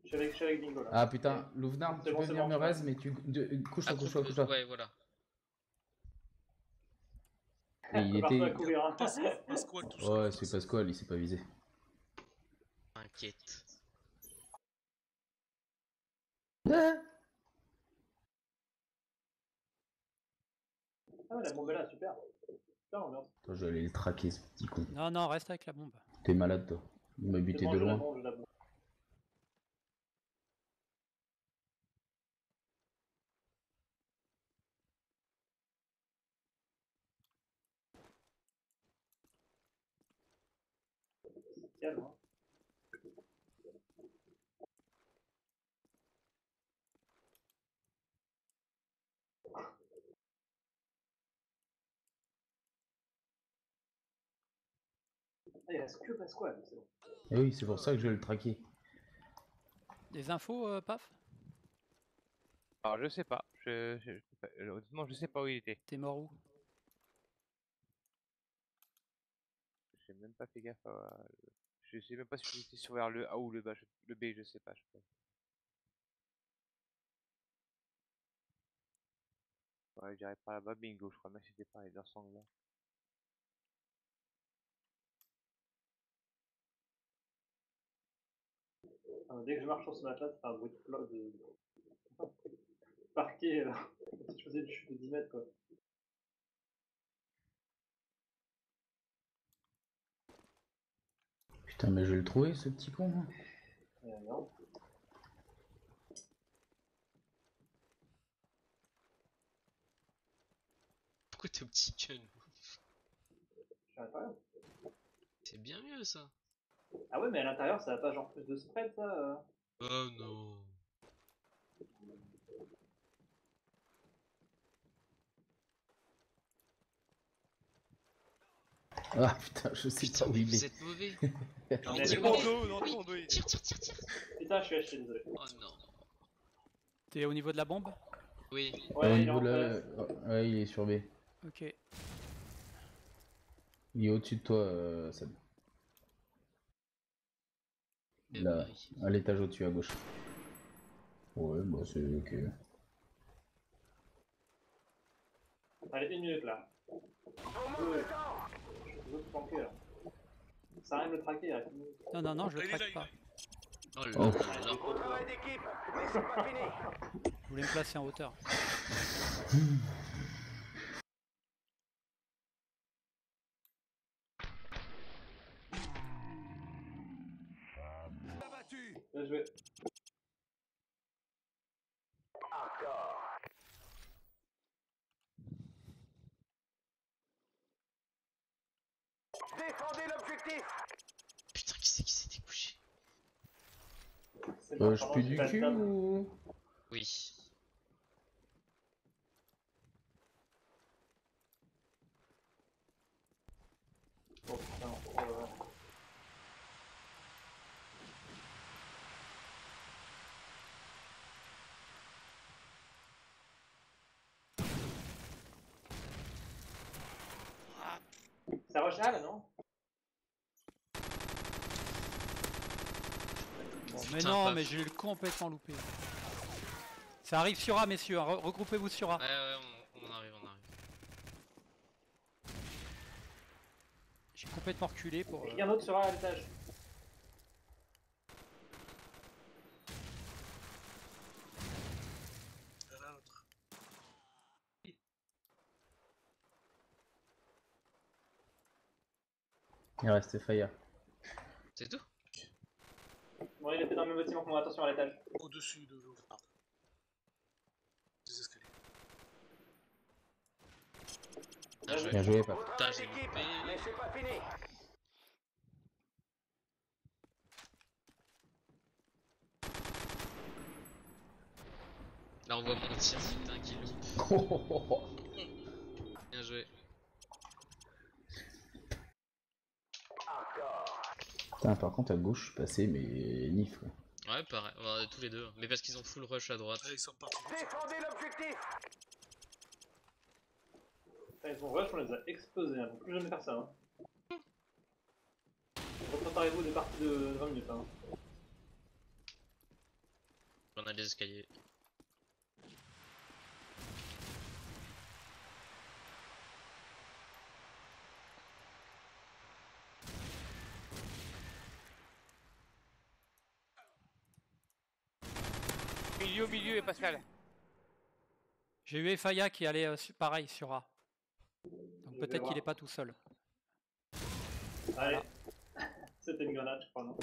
Je suis avec, je suis avec Bingo, là. Ah putain, Louvenard, tu bon, peux venir bon, me reste, mais tu couches-toi, couche-toi, couche-toi. Ouais, voilà. Et il était... Courir, hein. Pascual, ouais, c'est Pascual, il s'est pas visé. T'inquiète. Ah, ah la bombe est là, super. Putain, merde. Attends, je vais aller le traquer, ce petit con. Non, non, reste avec la bombe. T'es malade, toi. Il m'a buté de loin. La bombe, la bombe. Il reste que Pascual, c'est bon. Eh oui, c'est pour ça que je vais le traquer. Des infos, euh, Paf? Alors, je sais pas. Je, je, je, honnêtement, je sais pas où il était. T'es mort où? J'ai même pas fait gaffe à... Je sais même pas si j'étais sur vers le A ou le B, je, le B, je sais pas. Je sais pas. Ouais, j'irai par là-bas, Bingo, je crois même que c'était par les deux sanglants. Dès que je marche sur ce matelas, c'est un bruit de plat de parquet là. Je faisais une chute de dix mètres quoi. Putain, mais je vais le trouver ce petit con. Hein. Euh, non. Pourquoi t'es au petit gun? Je sais pas. C'est bien mieux ça. Ah ouais mais à l'intérieur ça a pas genre plus de spread ça? Oh non. Ah putain je sais putain, pas où il est. Vous êtes mauvais. Non, mais tire ton dos. Tire tire tire tire. Putain je suis acheté désolé. Oh non. T'es au niveau de la bombe? Oui. Ouais, euh, il, est en le... ouais il est sur B. Ok. Il est au dessus de toi euh, Seb. Là, à l'étage au-dessus à gauche. Ouais, bah c'est ok. Allez, une minute là. Ouais. Je veux te planquer là. Ça arrive de le traquer là. Non, non, non, je le traque pas. Oh là là. Je voulais me placer en hauteur. Bien joué. Défendez l'objectif. Putain, qui c'est qui s'est découché? Euh, je pue du cul ou... Oui. Oh putain, oh là là. Ça rush là, là non? Bon, mais putain, non, paf. Mais j'ai eu complètement loupé. Ça arrive sur A, messieurs, hein. Re regroupez-vous sur A. Ouais, ouais, on, on arrive, on arrive. J'ai complètement reculé pour. Il y a un autre sur A à l'étage. Il reste Faya. C'est tout? Bon, il était dans le même bâtiment que moi, attention à l'étage. Au-dessus de l'eau, pardon. Des escaliers. Bien joué. Bien joué, Paf. Putain, j'ai loupé. Mais c'est pas fini. Là, on voit mon tir, putain, qui loupe. Bien joué. Putain, par contre, à gauche, je suis passé, mais nif, quoi. Ouais, pareil, ouais, tous les deux. Mais parce qu'ils ont full rush à droite. Ouais, ils sont partis. Défendez l'objectif! Ils sont rush, on les a explosés, hein. On peut plus jamais faire ça, hein. Préparez-vous des parties de vingt minutes, hein. On a des escaliers. Milieu, milieu et Pascal. J'ai eu Faya qui allait euh, pareil sur A. Donc peut-être qu'il est pas tout seul. Allez, c'était une grenade, je crois. Non,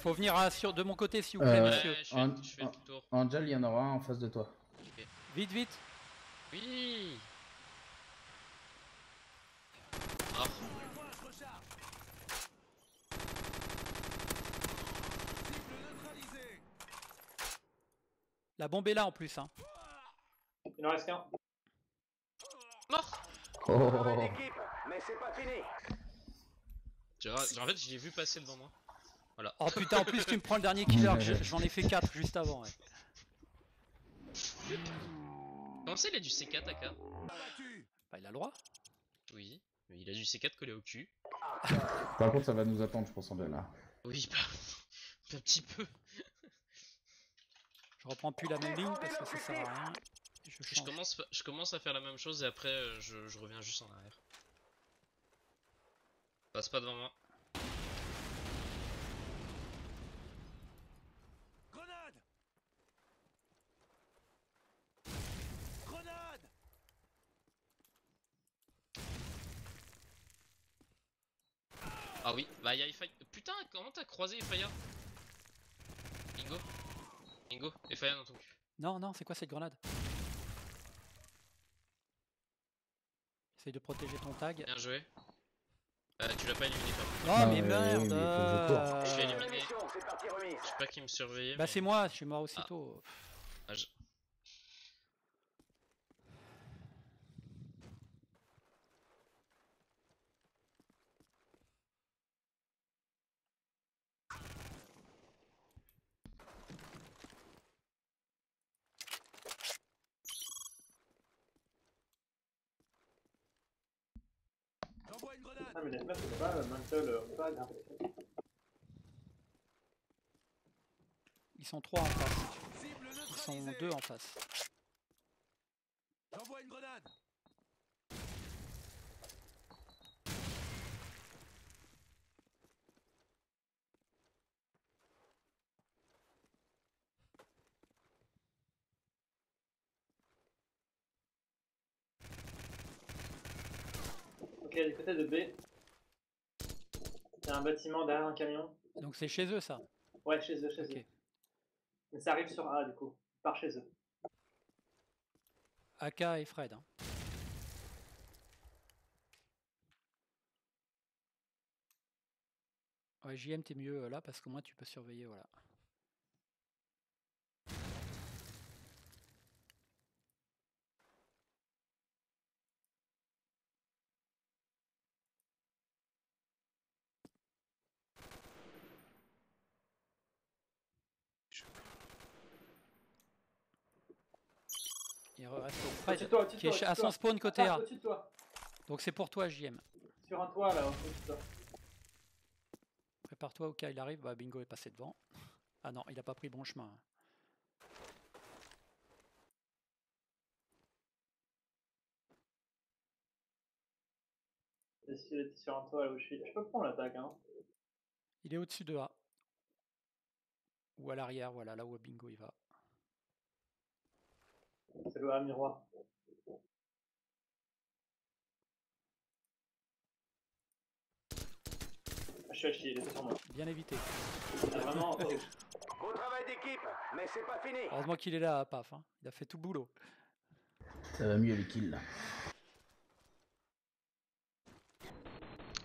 faut venir à, sur, de mon côté s'il vous plaît, euh, monsieur. Je fais, en, je fais en, le tour. Angèle, il y en aura un en face de toi. Okay. Vite, vite. Oui. Ah. La bombe est là en plus, hein. Il en reste qu'un. Mort. Oh. Mais c'est pas fini. En fait, je l'ai vu passer devant moi. Voilà. Oh putain, en plus tu me prends le dernier killer, j'en ai fait quatre juste avant. Ouais. Comment ça, il a du C quatre, Aka? Bah, il a le droit. Oui, mais il a du C quatre collé au cul. Par contre, ça va nous attendre, je pense, en bien là. Oui, bah, un petit peu. Je reprends plus la même ligne parce que ça sert à rien. Je, je, commence, je commence à faire la même chose et après je, je reviens juste en arrière. Passe pas devant moi. Grenade. Grenade. Ah oui, bah y'a Faya. Putain, comment t'as croisé Faya? Bingo. Bingo, et Faya dans ton cul. Non, non, c'est quoi cette grenade? Essaye de protéger ton tag. Bien joué. Euh, tu l'as pas éliminé, toi. Oh, non, mais merde! Euh... Je l'ai éliminé. Je sais pas qui me surveillait. Bah, mais... c'est moi, je suis mort aussitôt. Ah. Ah, je... Ah mais la meuf c'est pas mental, on va garder. Ils sont trois en face. Ils sont deux en face. J'envoie une grenade. Ok, du côté de B, il y a un bâtiment derrière un camion. Donc c'est chez eux ça? Ouais, chez eux, chez okay. eux. Mais ça arrive sur A du coup, par chez eux. Aka et Fred. Hein. Ouais, J M, t'es mieux là parce qu'au moins tu peux surveiller, voilà. Il reste Fred toi, qui toi, est à son spawn côté A. Donc c'est pour toi, J M. Sur un toit là, toi. Prépare-toi au cas où il arrive. Bah, Bingo est passé devant. Ah non, il a pas pris bon chemin. Il était sur un toit là où je suis. Je peux prendre l'attaque, hein. Il est au-dessus de A. Ou à l'arrière, voilà, là où Bingo il va. C'est le A miroir. Je suis à chier, il était sur moi. Bien évité. Ah, vraiment. Beau travail d'équipe, mais c'est pas fini. Heureusement qu'il est là, Paf, hein. Il a fait tout le boulot. Ça va mieux les kills là.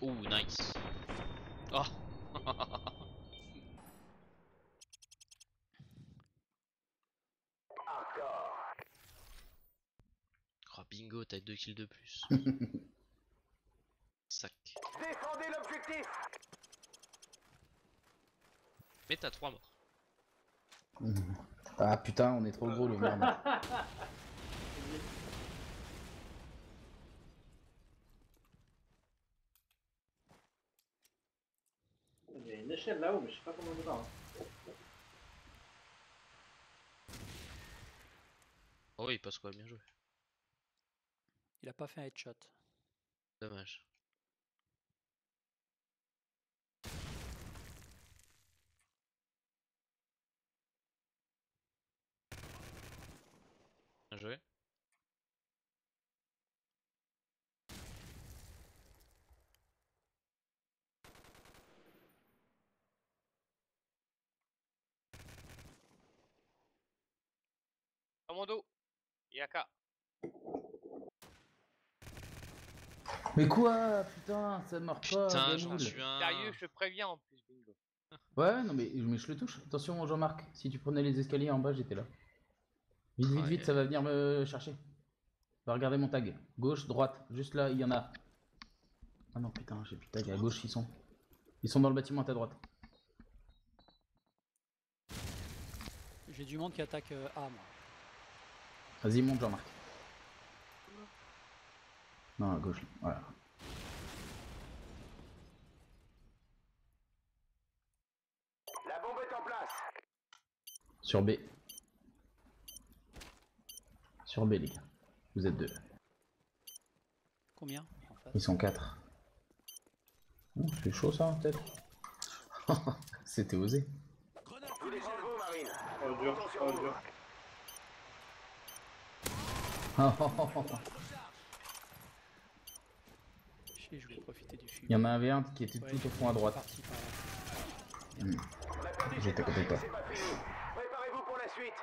Oh, nice. Oh. Oh, bingo, t'as deux kills de plus. Sac. Défendez l'objectif. Mais t'as trois morts. Mmh. Ah putain, on est trop gros, Louvenard. Il y a une échelle là-haut, mais je sais pas comment on va. Oh oui, Pascual, bien joué. Il a pas fait un headshot. Dommage. Bien joué. Dans mon dos, Aka. Mais quoi, putain, ça ne meurt pas. Putain, j'en suis un. Sérieux, je te préviens en plus, bingo. Ouais, non, mais, mais je le touche. Attention, Jean-Marc, si tu prenais les escaliers en bas, j'étais là. Vite, vite, vite, ça va venir me chercher. Va regarder mon tag. Gauche, droite, juste là, il y en a. Ah non, putain, j'ai plus de tag. À gauche, ils sont. Ils sont dans le bâtiment à ta droite. J'ai du monde qui attaque euh, A, moi. Vas-y, monte, Jean-Marc. Non, à gauche, voilà. La bombe est en place. Sur B. Sur B, les gars, vous êtes deux. Combien en fait? Ils sont quatre. Oh, c'est chaud ça, peut-être. C'était osé. Oh, dur. Oh, dur. Je voulais profiter du film. Il y en a un V un qui était ouais, tout au fond à droite. Parti, mmh. J'étais à côté de toi. Préparez-vous pour la suite.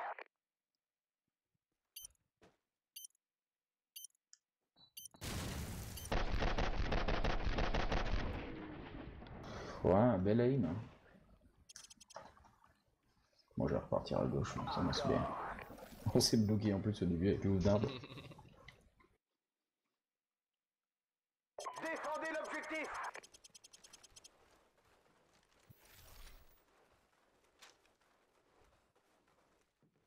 Ouais, un bel aim. Moi bon, je vais repartir à gauche, ça m'a saoulé. On s'est bloqué en plus au début avec le Louvenard. Défendez l'objectif.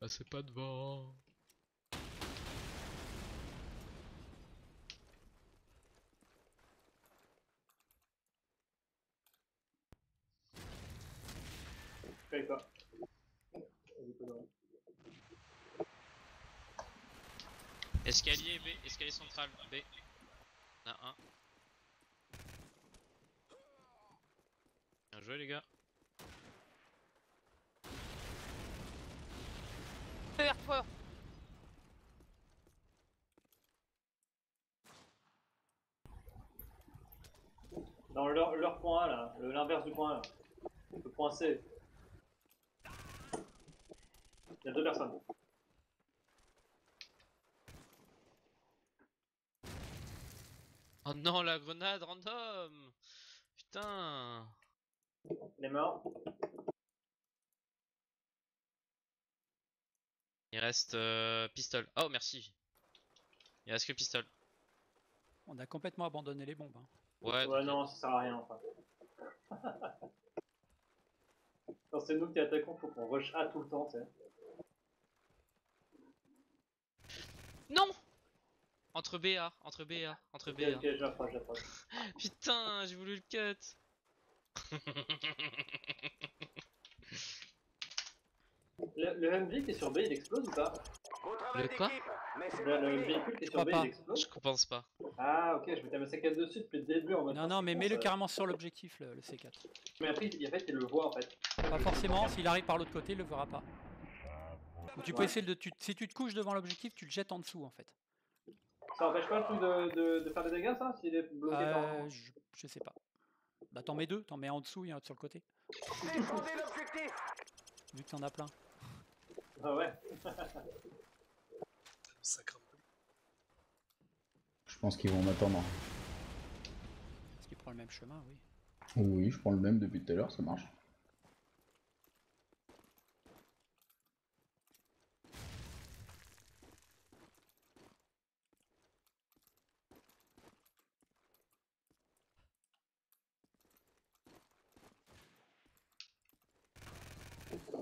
Ah, c'est pas devant. Fais pas. Escalier B, escalier central B. On a un. Bien joué les gars. Vers toi. Dans leur, leur point A là, l'inverse du point A là. Le point C. Il y a deux personnes. Oh non, la grenade random! Putain! Il est mort. Il reste euh, Pistol. Oh merci! Il reste que Pistol. On a complètement abandonné les bombes. Hein. Ouais, ouais non, ça sert à rien enfin. Quand c'est nous qui attaquons, faut qu'on rush A tout le temps, tu sais. Non! Entre B et A, entre B et A, entre B et A. Okay, j'approche, j'approche. Putain, j'ai voulu le cut. le, le M V qui est sur B, il explose ou pas? Le quoi? Le, le véhicule qui est sur B, il explose? Je pense pas. Ah ok, je mettais ma C quatre dessus depuis le début en mode. Non, non, mais mets-le euh... carrément sur l'objectif, le, le C quatre. Mais après, en fait, il le voit en fait. Pas forcément, s'il arrive par l'autre côté, il le verra pas. Ou tu ouais. peux essayer de. Tu, si tu te couches devant l'objectif, tu le jettes en dessous en fait. Ça empêche pas le truc de, de, de faire des dégâts ça s'il est bloqué euh, dans... je, je sais pas. Bah t'en mets deux, t'en mets un en dessous et un autre sur le côté. Défendez l'objectif. Vu que t'en as plein. Ah ouais. Ça craint. Je pense qu'ils vont m'attendre. prends le même chemin, oui. Oui, je prends le même depuis tout à l'heure, ça marche.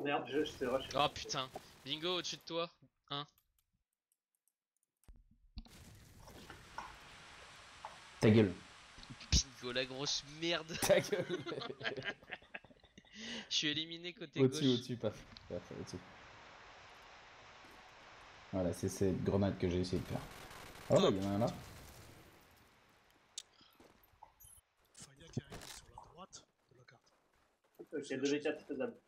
Merde, je sais pas. Oh putain, Bingo au-dessus de toi, hein. Ta gueule. Bingo, la grosse merde. Ta gueule. Je suis éliminé côté gauche. Au-dessus, au-dessus, paf. Paf, au-dessus. Voilà, c'est cette grenade que j'ai essayé de faire. Oh, oh là, il y en a un là. Faya qui arrive sur la droite de la carte. C'est le deux v quatre faisable.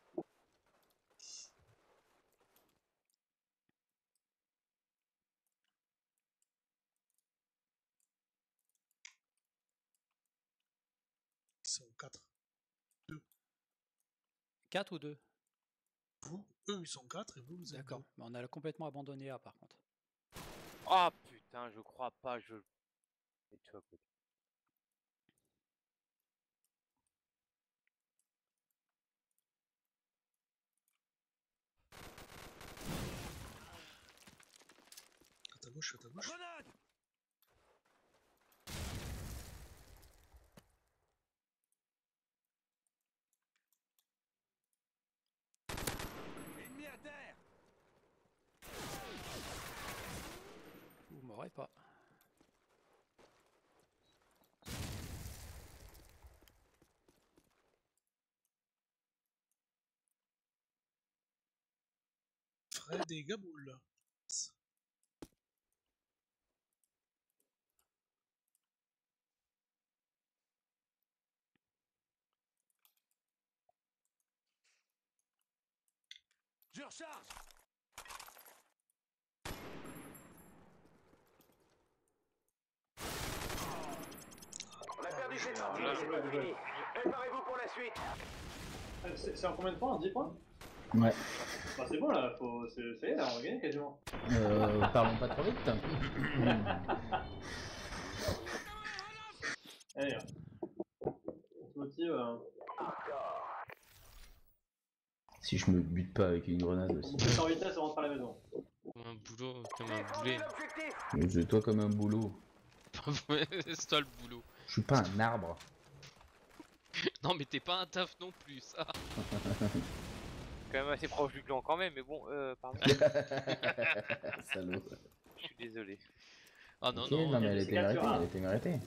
quatre ou deux? Vous, eux ils sont quatre et vous vous êtes. D'accord, mais on a complètement abandonné A par contre. Ah oh, putain, je crois pas, je. Et tu vois, à ta gauche, à ta gauche. Grenade! Vous m'aurez pas. Fred et Gamoul. Je recharge. On a perdu cette partie, c'est pas fini. Préparez-vous pour la suite. C'est en combien de points? dix points? Ouais. Bah c'est bon là, faut... ça y est là, on va gagner quasiment. Euh, parlons pas trop vite. Allez, on se motive. Hein. Si je me bute pas avec une grenade aussi. On peut s'en vitesse et rentre à la maison. Comme un boulot, comme un boulet. C'est toi comme un boulot. C'est toi le boulot. Je suis pas un arbre. Non mais t'es pas un taf non plus, ça. Quand même assez proche du gland quand même, mais bon, euh, pardon. Salaud. Je suis désolé. Ah non, okay, non, non, mais elle était méritée, elle était méritée.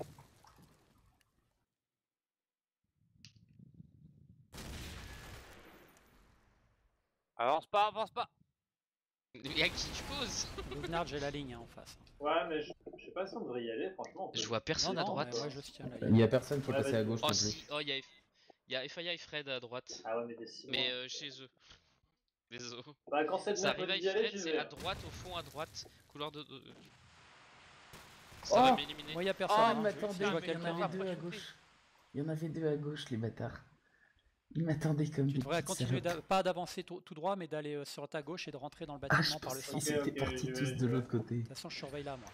Avance pas, avance pas. Y'a qui tu poses? Louvenard, j'ai la ligne hein, en face. Ouais mais je, je sais pas si on devrait y aller franchement. Je vois personne non, à droite. Ouais, je tiens, là, il y a personne qui est ouais, passé bah, à gauche. Oh si, oh y'a F... Faya et Fred à droite. Ah ouais mais des six. Mais euh, chez eux. Désolé. Bah quand c'est ça arrive à Fred, c'est à droite, au fond à droite, couleur de... Ça oh va m'éliminer. Moi y'a personne. Ah oh, mais attendez, il y en avait deux à gauche. Il y en avait deux à gauche les bâtards. Il m'attendait comme tu devrais continuer pas d'avancer tout, tout droit mais d'aller euh, sur ta gauche et de rentrer dans le bâtiment ah, par le sens. Ils étaient partis tous de l'autre côté. De toute façon je surveille là moi.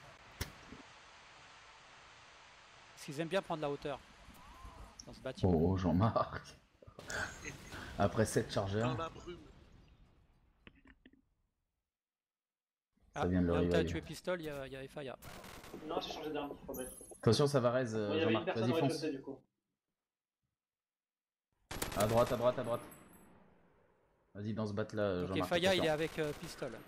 Parce qu'ils aiment bien prendre la hauteur dans ce bâtiment. Oh Jean-Marc. Après sept chargeurs. Ah, ça vient de leur rival. T'as tué Pistol, il y a, y a Faya. Non j'ai changé d'arme. Attention Savarez, euh, Jean-Marc, vas-y fonce. À droite, à droite, à droite. Vas-y, dans ce bat là, Jean-Marc. Ok, Faya, il est avec euh, Pistol.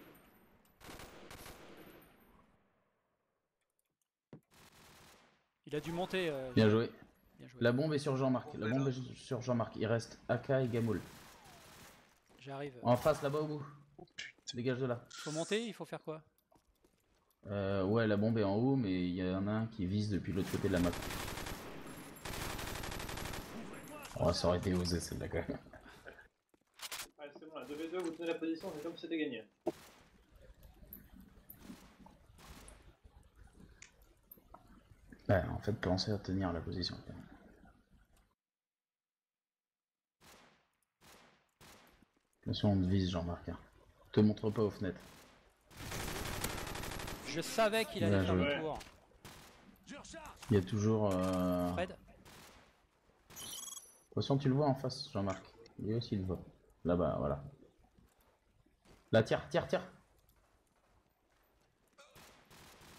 Il a dû monter. Euh, Bien, joué. Bien joué. La bombe est sur Jean-Marc. La bombe est sur Jean-Marc. Il reste Aka et Gamoul. J'arrive. En face, là-bas au bout. Dégage de là. Faut monter, il faut faire quoi? euh, Ouais, la bombe est en haut, mais il y en a un qui vise depuis l'autre côté de la map. Oh, ça aurait été osé celle-là quand même. Ouais, c'est bon, là, deux v deux, vous tenez la position, c'est comme si c'était gagné. Bah, en fait, pensez à tenir la position. Attention, on te vise, Jean-Marc. Te montre pas aux fenêtres. Je savais qu'il allait faire le tour. Il y a toujours. Euh... Fred ? Attention, tu le vois en face, Jean-Marc. Lui aussi, il le voit. Là-bas, voilà. Là, tire, tire, tire.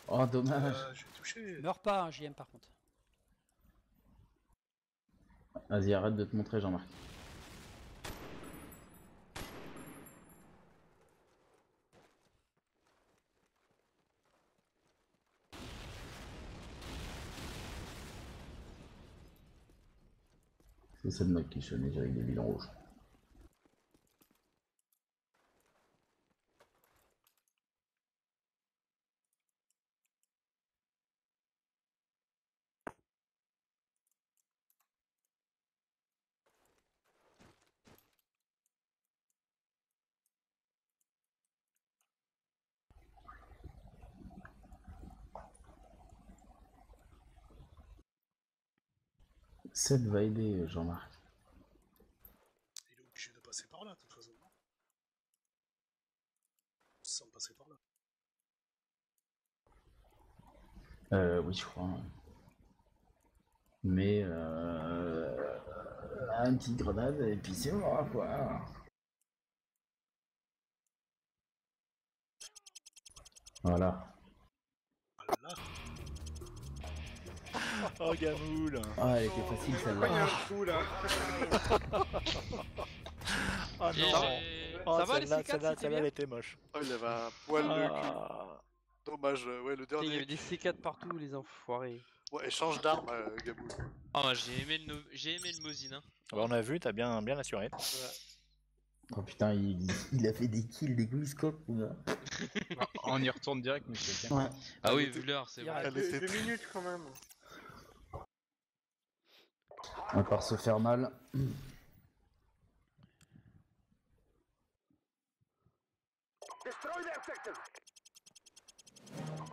Oh, dommage. Euh, je vais toucher. Meurs pas, hein, J M, par contre. Vas-y, arrête de te montrer, Jean-Marc. C'est Cedmac qui se met avec des bilans rouges. Seth va aider Jean-Marc. Il est obligé de passer par là, de toute façon. Sans passer par là. Euh, oui, je crois. Mais euh... une petite grenade et puis c'est mort, quoi. Voilà. Voilà. Oh Gamoul! Ah, elle était facile celle-là. Il y a un fou là! Oh non! Oh, ça va les C quatre? Celle-là, celle-là, elle était moche. Oh, il avait un poil de cul. Dommage, ouais, le dernier. Il y avait des C quatre partout, les enfoirés. Ouais, échange d'armes, Gamoul. Oh, j'ai aimé le, j'ai aimé le Mosin. On a vu, t'as bien assuré. Oh putain, il a fait des kills, des gliscopes ou là. On y retourne direct, monsieur. Ah oui, vu l'heure, c'est vrai. Il y a deux minutes quand même. À part se faire mal.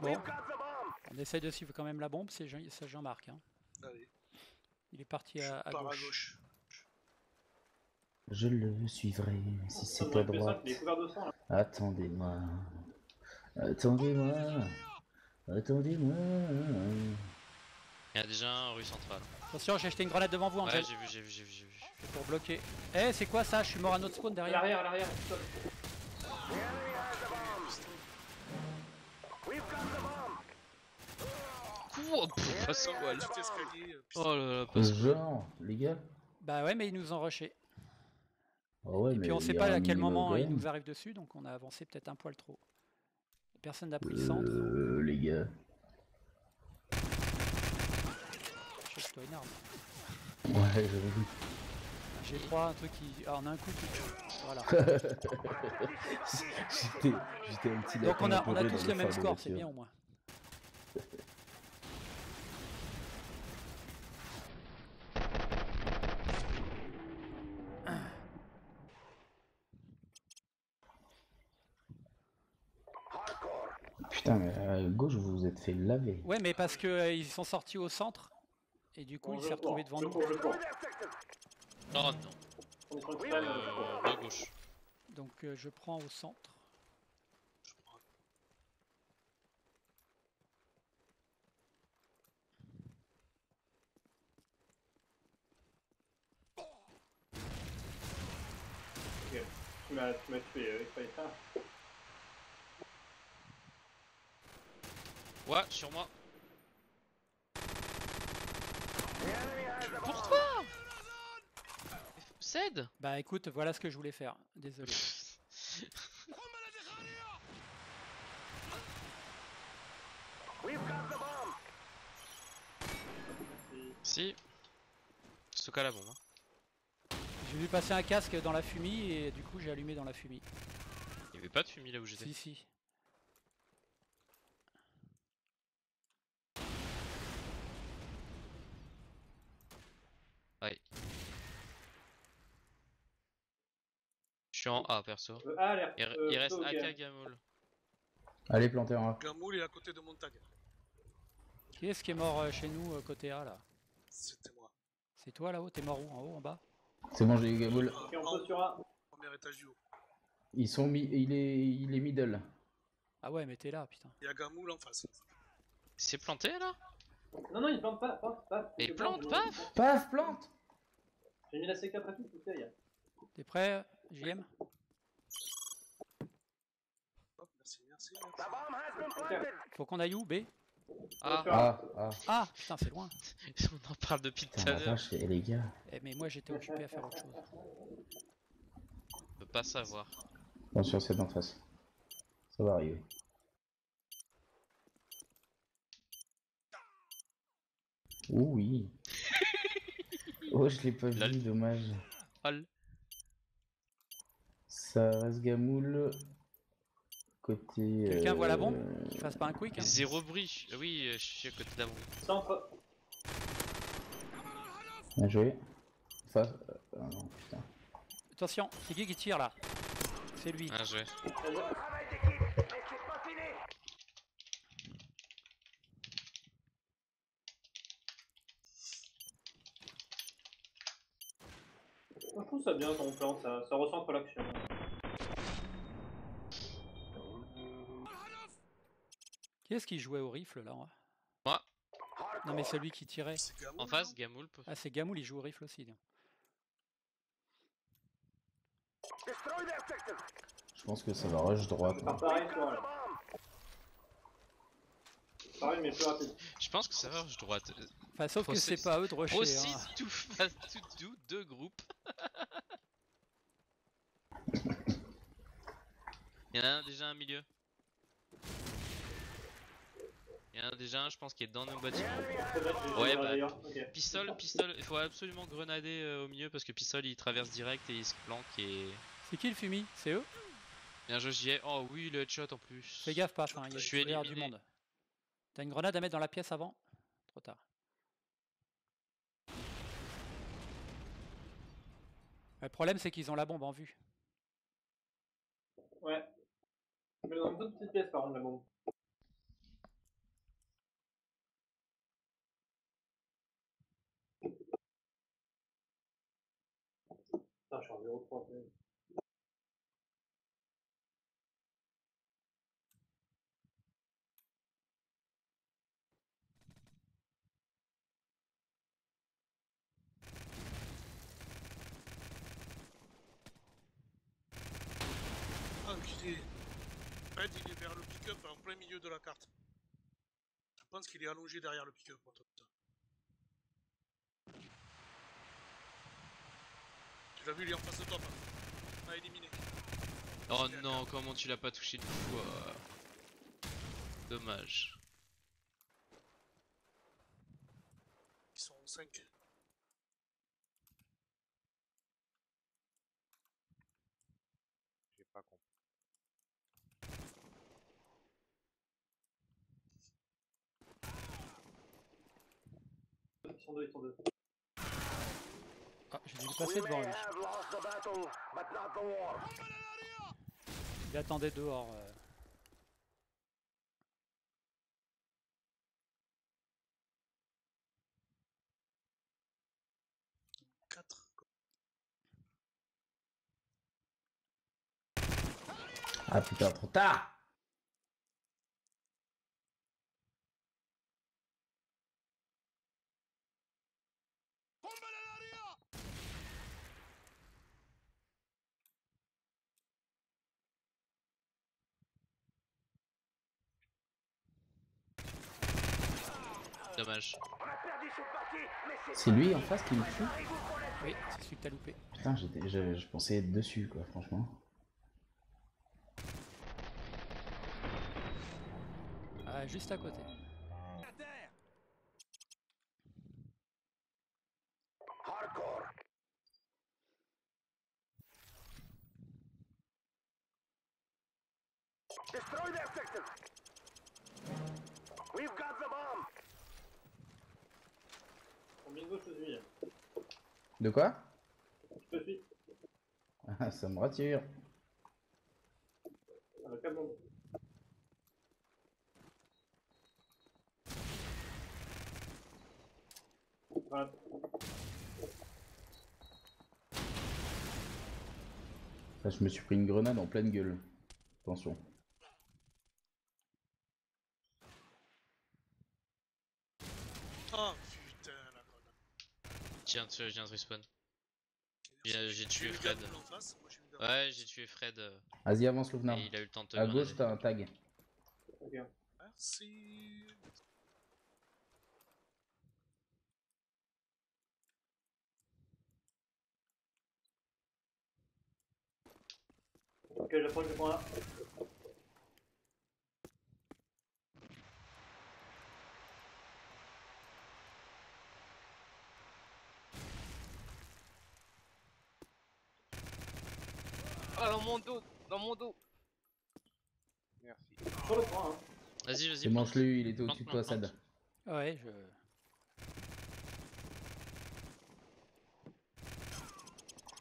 Bon. On essaye de suivre quand même la bombe, c'est Jean- c'est Jean-Marc. Hein. Il est parti à, à gauche. gauche. Je le suivrai si c'est à droite. Attendez-moi. Attendez-moi. Attendez-moi. Il y a déjà un rue centrale. Attention, j'ai acheté une grenade devant vous, Angèle. Ouais, j'ai vu, j'ai vu, j'ai vu, j'ai vu. C'est pour bloquer. Eh, hey, c'est quoi ça? Je suis mort à notre spawn derrière. À l'arrière, à l'arrière. Cours, pfff, Pascual. Oh là là, Pascual. Genre, les gars. Bah ouais, mais ils nous ont rushé. Oh ouais, et mais puis on sait pas à quel moment ils nous arrivent dessus, donc on a avancé peut-être un poil trop. Personne n'a pris le centre. Euh, les gars. Toi une arme. Ouais, j'avais vu. J'ai trois, un truc qui. Ah, on a un coup qui. Voilà. J'étais un petit. Donc on a, on a tous le même score, c'est bien au moins. Putain, mais à gauche vous vous êtes fait laver. Ouais, mais parce que euh, ils sont sortis au centre. Et du coup, on il s'est retrouvé devant nous. Non, non. Euh, à gauche. Donc, euh, je prends au centre. Je prends. Okay. Tu m'as tué avec Faya. Ouais, sur moi. Pourquoi Ced? Bah écoute, voilà ce que je voulais faire, désolé. Si, stocke à la bombe. Hein. J'ai vu passer un casque dans la fumée et du coup j'ai allumé dans la fumée. Il y avait pas de fumée là où j'étais. Si, si. Ouais. Je suis en A perso. Euh, ah, il, euh, il reste Aka okay. Gamoul. Allez planter en A. Gamoul est à côté de Montagne. Qui est-ce qui est mort euh, chez nous euh, côté A là? C'était moi. C'est toi là-haut? T'es mort où? En haut? En bas? C'est bon, j'ai eu Gamoul. Euh, en haut sur A. Premier étage du haut. Ils sont mis. Il est, il est middle. Ah ouais, mais t'es là putain. Il y a Gamoul en face. C'est planté là? Non, non, il plante pas, paf, paf. Il plante, paf. Paf, plante. J'ai mis la C K après tout, c'est derrière. T'es prêt, J M? Oh, merci, merci. Faut qu'on aille où, B? Ah. Ah, ah. Ah, putain, c'est loin. On en parle depuis tout à l'heure. Les gars. Eh, mais moi j'étais occupé à faire autre chose. On peut pas savoir. Attention, c'est d'en face. Ça va arriver. Oh oui. Oh, je l'ai pas vu, dommage. Hall. Ça reste Gamoul. Côté. Quelqu'un euh... voit la bombe? Qu'il fasse pas un quick. Hein. Zéro bruit. Oui, je suis à côté de la bombe. Centre. Bien joué. Ça. Ah non, putain. Attention, c'est qui qui tire là? C'est lui. Bien joué. Je trouve ça bien ton plan, ça, ça recentre l'action. Qui est-ce qui jouait au rifle là? Moi. Non mais celui qui tirait. En face, Gamoul. Ah c'est Gamoul, il joue au rifle aussi. Donc. Je pense que ça va rush droite. Ah, pareil, toi, là. Pareil, mais plus rapide. Je pense que ça va rush droite. Enfin, sauf Pro que c'est pas eux de rusher. Aussi, hein. tout, tout, tout, deux groupes. Il y en a un, déjà un milieu. Il y en a déjà un, je pense, qui est dans nos bâtiments. Ouais, bah, okay. Pistol, Pistol, il faut absolument grenader euh, au milieu parce que Pistol il traverse direct et il se planque et. C'est qui le fumi? C'est eux? Bien joué, j'y ai. Oh oui, le headshot en plus. Fais gaffe, Paf, hein, il y a je suis éliminé. Du monde. T'as une grenade à mettre dans la pièce avant? Trop tard. Le problème, c'est qu'ils ont la bombe en vue. Ouais. Mais dans une toute petite pièce, par contre, la bombe. Putain, je suis en zéro trois. Ah, il est... Fred, il est vers le pick-up, en plein milieu de la carte. Je pense qu'il est allongé derrière le pick-up. Tu l'as vu, il est en face de toi, pas éliminé. Oh non, comment tu l'as pas touché de fois? Dommage. Ils sont cinq. J'ai pas compris. Ils sont deux, ils sont deux. Ah, j'ai dû le passer devant lui. Il attendait dehors. Euh... quatre. Ah putain, trop tard! Dommage. C'est lui en face qui me tue? Oui, c'est celui que t'as loupé. Putain, je, je pensais être dessus, quoi, franchement. Ah, juste à côté. Bingo, je te suis. De quoi? Je te suis. Ah, ça me rature. Avec la bombe. Voilà. Ça, je me suis pris une grenade en pleine gueule. Attention. Oh. J'ai un truc, j'ai un truc spawn. J'ai tué Fred. Ouais, j'ai tué Fred. Vas-y, avance Louvenard. Il a eu le temps de te à gauche, t'as un tag. Merci. Ok, je prends le point là. Ah, dans mon dos, dans mon dos. Merci. Sur le point, hein. Vas-y, vas-y. Mange-lui, il était au-dessus de toi, Sada. Ouais, je...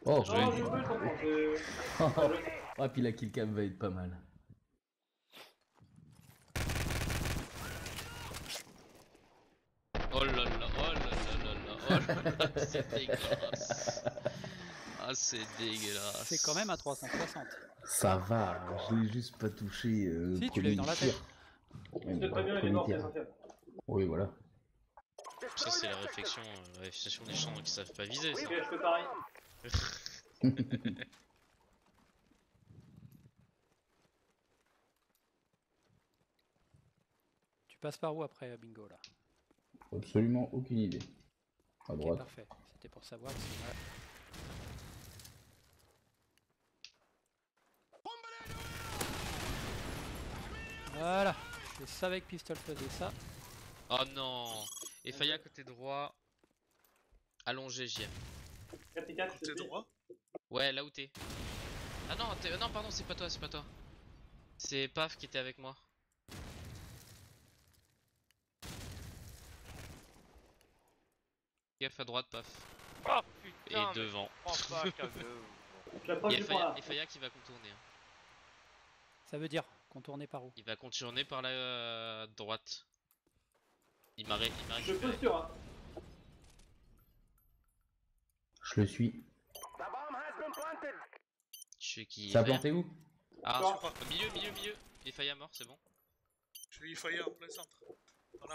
Oh, je oh, veux comprendre. Ah, puis la killcam va être pas mal. Oh là là, oh là là là là, oh là, c'est dégueulasse. Ah, c'est dégueulasse. C'est quand même à trois cent soixante. Ça va, je l'ai juste pas touché. Euh, si, tu l'as eu dans la tête. Je te préviens, il est mort, c'est essentiel. Oui, voilà. Ça, c'est la réflexion, la réflexion des gens qui savent pas viser. Ok, je fais pareil. Tu passes par où après Bingo là? Absolument aucune idée. À droite. Okay, parfait, c'était pour savoir si... Voilà, je savais que Pistol faisait ça. Oh non. Et Faya côté droit. Allongé J M. Côté droit? Ouais, là où t'es. Ah non, t'es... non pardon, c'est pas toi, c'est pas toi. C'est Paf qui était avec moi. Gaffe à droite, Paf. Oh putain. Et devant. Il y a Faya qui va contourner. Ça veut dire contourner par où? Il va contourner par la euh, droite. Il m'a ré... Je peux sur un. Je le suis. Je sais qui. Ça a planté où? Ah, milieu, milieu, milieu. Et Faya mort, c'est bon. Je suis Faya en plein centre.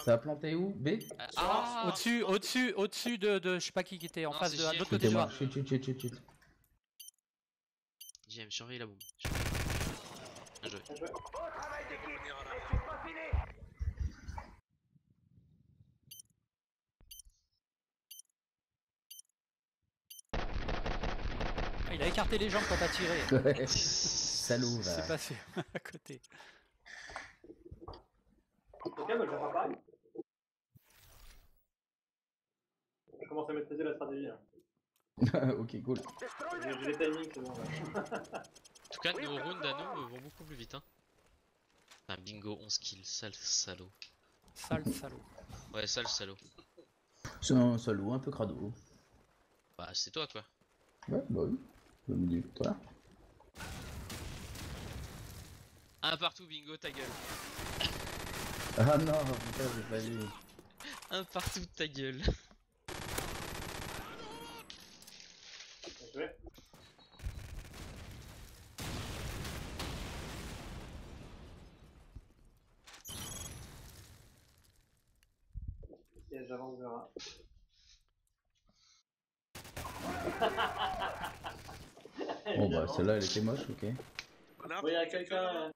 Ça a planté où? B? Ah, ah au-dessus, au-dessus, au-dessus de, de. Je sais pas qui qui était en non, face de l'autre côté. Chut, chut, chut, chut, chut. J M, surveille la bombe. Bien joué. Bien joué. Il a écarté les jambes quand t'as tiré. Ouais. Salaud, là. C'est passé à côté. Je commence à maîtriser la stratégie. Hein. Ok, cool. J'ai les timings, c'est bon. Là. En tout cas, nos rounds à nous vont beaucoup plus vite. Hein. Un bingo onze kills, sale salaud. Sale salaud. Ouais, sale salaud. C'est un salaud un peu crado. Bah, c'est toi, quoi. Ouais, bah oui. Toi. Un partout bingo ta gueule. Ah non putain j'ai pas vu. Un partout ta gueule. Ouais. Et j'avance vers un. Bon bah celle-là elle était moche, ok. Voilà. Oui, il y a quelqu'un.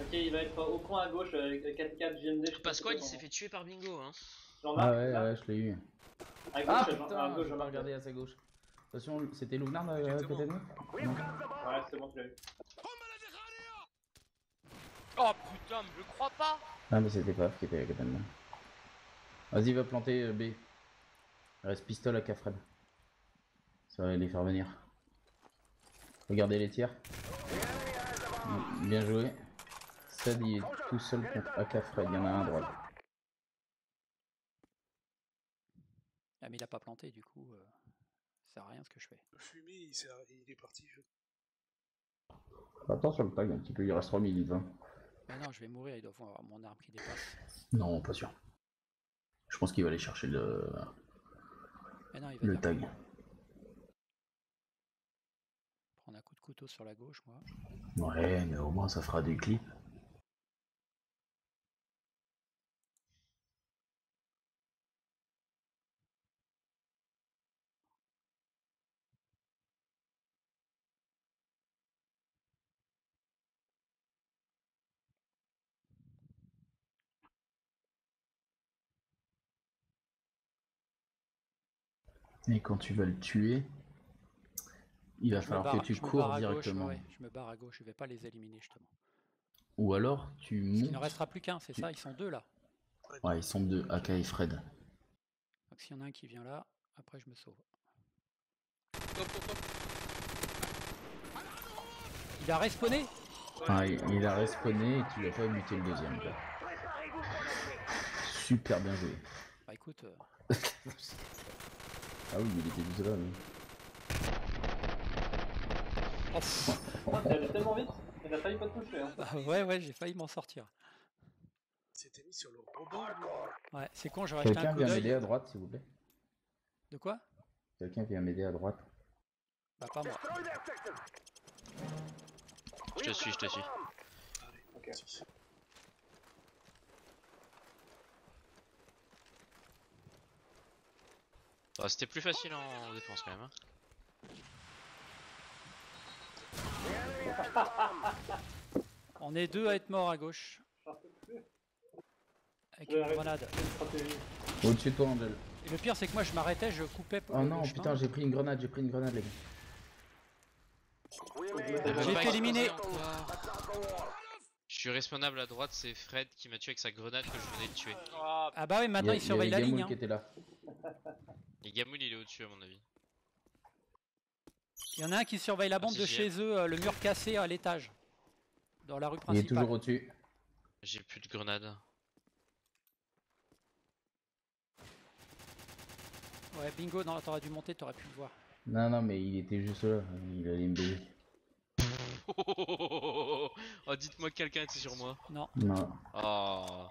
Ok, il va être au coin à gauche avec quatre quatre G M D. Pascual il s'est fait tuer par Bingo hein. Ah ouais ouais je l'ai eu. À gauche, ah putain, je vais regarder à sa gauche. Attention, c'était Louvenard à côté de nous. Ouais c'est bon tu l'as eu. Oh putain mais je crois pas. Ah mais c'était Paf qui était à côté de moi. Vas-y va planter B. Reste pistol à Fred. Ça va les faire venir. Regardez les tirs. Bien joué. Sad il est tout seul contre Aka Fred, il y en a un à droite. Ah mais il a pas planté du coup, euh, ça sert à rien ce que je fais. Le fumier il, sert... il est parti. Je... Attends sur le tag un petit peu, il reste trois minutes vingt. Mais non je vais mourir, il doit avoir mon arme qui dépasse. Non pas sûr. Je pense qu'il va aller chercher le, ah non, il va le tag. Prendre un coup de couteau sur la gauche, moi. Ouais, mais au moins ça fera des clips. Et quand tu vas le tuer, il va je falloir barre, que tu cours directement. Gauche, ouais, je me barre à gauche, je ne vais pas les éliminer justement. Ou alors tu montes... Il ne restera plus qu'un, c'est tu... ça, ils sont deux là. Ouais, ils sont deux, Aka et Fred. Donc s'il y en a un qui vient là, après je me sauve. Top, top, top. Il a respawné. Ah, il, il a respawné et tu l'as pas buté le deuxième. Là. Super bien joué. Bah écoute... Euh... ah oui, mais il était juste là. Mais... Oh, t'es allé tellement vite, il a failli pas te toucher. Hein. Bah, ouais, ouais, j'ai failli m'en sortir. C'était mis sur le robot. Ouais, c'est con, j'aurais acheté un coup d'œil. Quelqu'un vient m'aider à droite, s'il vous plaît. De quoi? Quelqu'un vient m'aider à droite. Bah pas moi. Je te suis, je te suis. Allez, okay. Ah, c'était plus facile en défense quand même. Hein. On est deux à être morts à gauche. Avec une grenade. Au-dessus de toi, Angèle. Et le pire, c'est que moi je m'arrêtais, je coupais pour. Oh non, gauche, putain, j'ai pris une grenade, j'ai pris une grenade, les gars. J'ai été éliminé. Je suis responsable à droite, c'est Fred qui m'a tué avec sa grenade que je venais de tuer. Ah bah oui, maintenant il, il surveille il la ligne. Hein. Qui était là. Et Gamoul il est au-dessus à mon avis. Il y en a un qui surveille la bombe ah, de chez eux, le mur cassé à l'étage. Dans la rue principale. Il est toujours au-dessus. J'ai plus de grenade. Ouais, bingo, t'aurais dû monter, t'aurais pu le voir. Non, non, mais il était juste là, il allait me baiser. Oh, oh, oh, oh, oh. Oh dites-moi que quelqu'un était sur moi. Non. Non. Oh.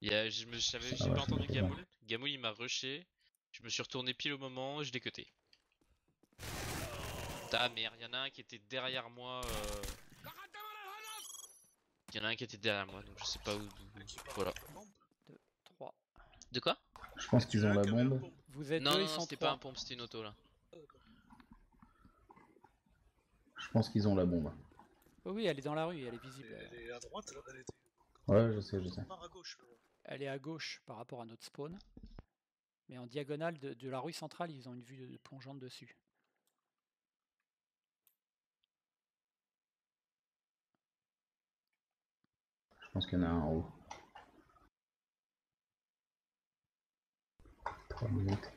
Yeah, je me, je savais, j'ai ah ouais, pas entendu Gamoul. Gamoul il m'a rushé. Je me suis retourné pile au moment, je l'ai cuté. Ta merde, y'en a un qui était derrière moi. Euh... Y'en a un qui était derrière moi, donc je sais pas où. Voilà. deux, trois. De quoi? Je pense qu'ils ont la bombe. Vous êtes non, deux, non, non c'était pas un pompe, c'était une auto là. Je pense qu'ils ont la bombe. Oh oui, elle est dans la rue, elle est visible. Elle, elle est à droite, là, elle était. Ouais, je sais, je sais. À gauche. Elle est à gauche par rapport à notre spawn. Mais en diagonale de, de la rue centrale, ils ont une vue de plongeante dessus. Je pense qu'il y en a un en haut. trois minutes.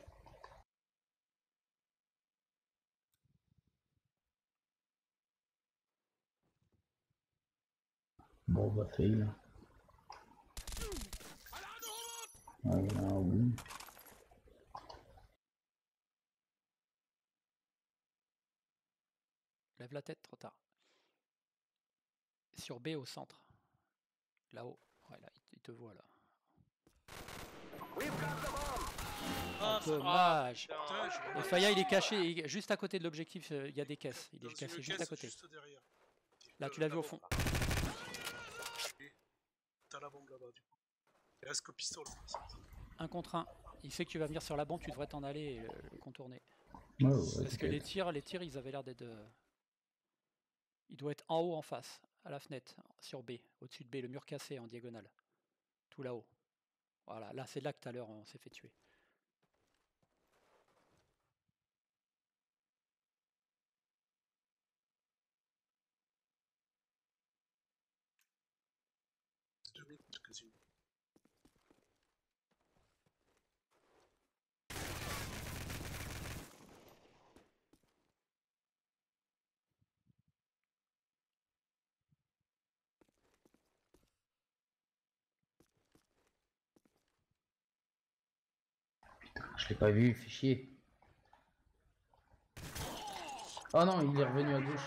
Bon, on va fail là. Ah, là, oui. Lève la tête, trop tard. Sur B au centre. Là-haut. Ouais, là, il te voit là. Oh, dommage. Le Faya, il est caché juste à côté de l'objectif. Il y a des caisses. Il est non, cassé est juste caisse, à côté. Juste là, tu l'as vu au fond. T'as la bombe là-bas du coup. Il reste que pistol. Un contre un. Il sait que tu vas venir sur la bombe, tu devrais t'en aller et le contourner. Oh, ouais, parce que les tirs, les tirs, ils avaient l'air d'être. Euh... Il doit être en haut en face, à la fenêtre, sur B, au-dessus de B, le mur cassé en diagonale. Tout là-haut. Voilà, là c'est là que tout à l'heure on s'est fait tuer. Putain, je l'ai pas vu, il fait chier. Oh non, il est revenu à gauche.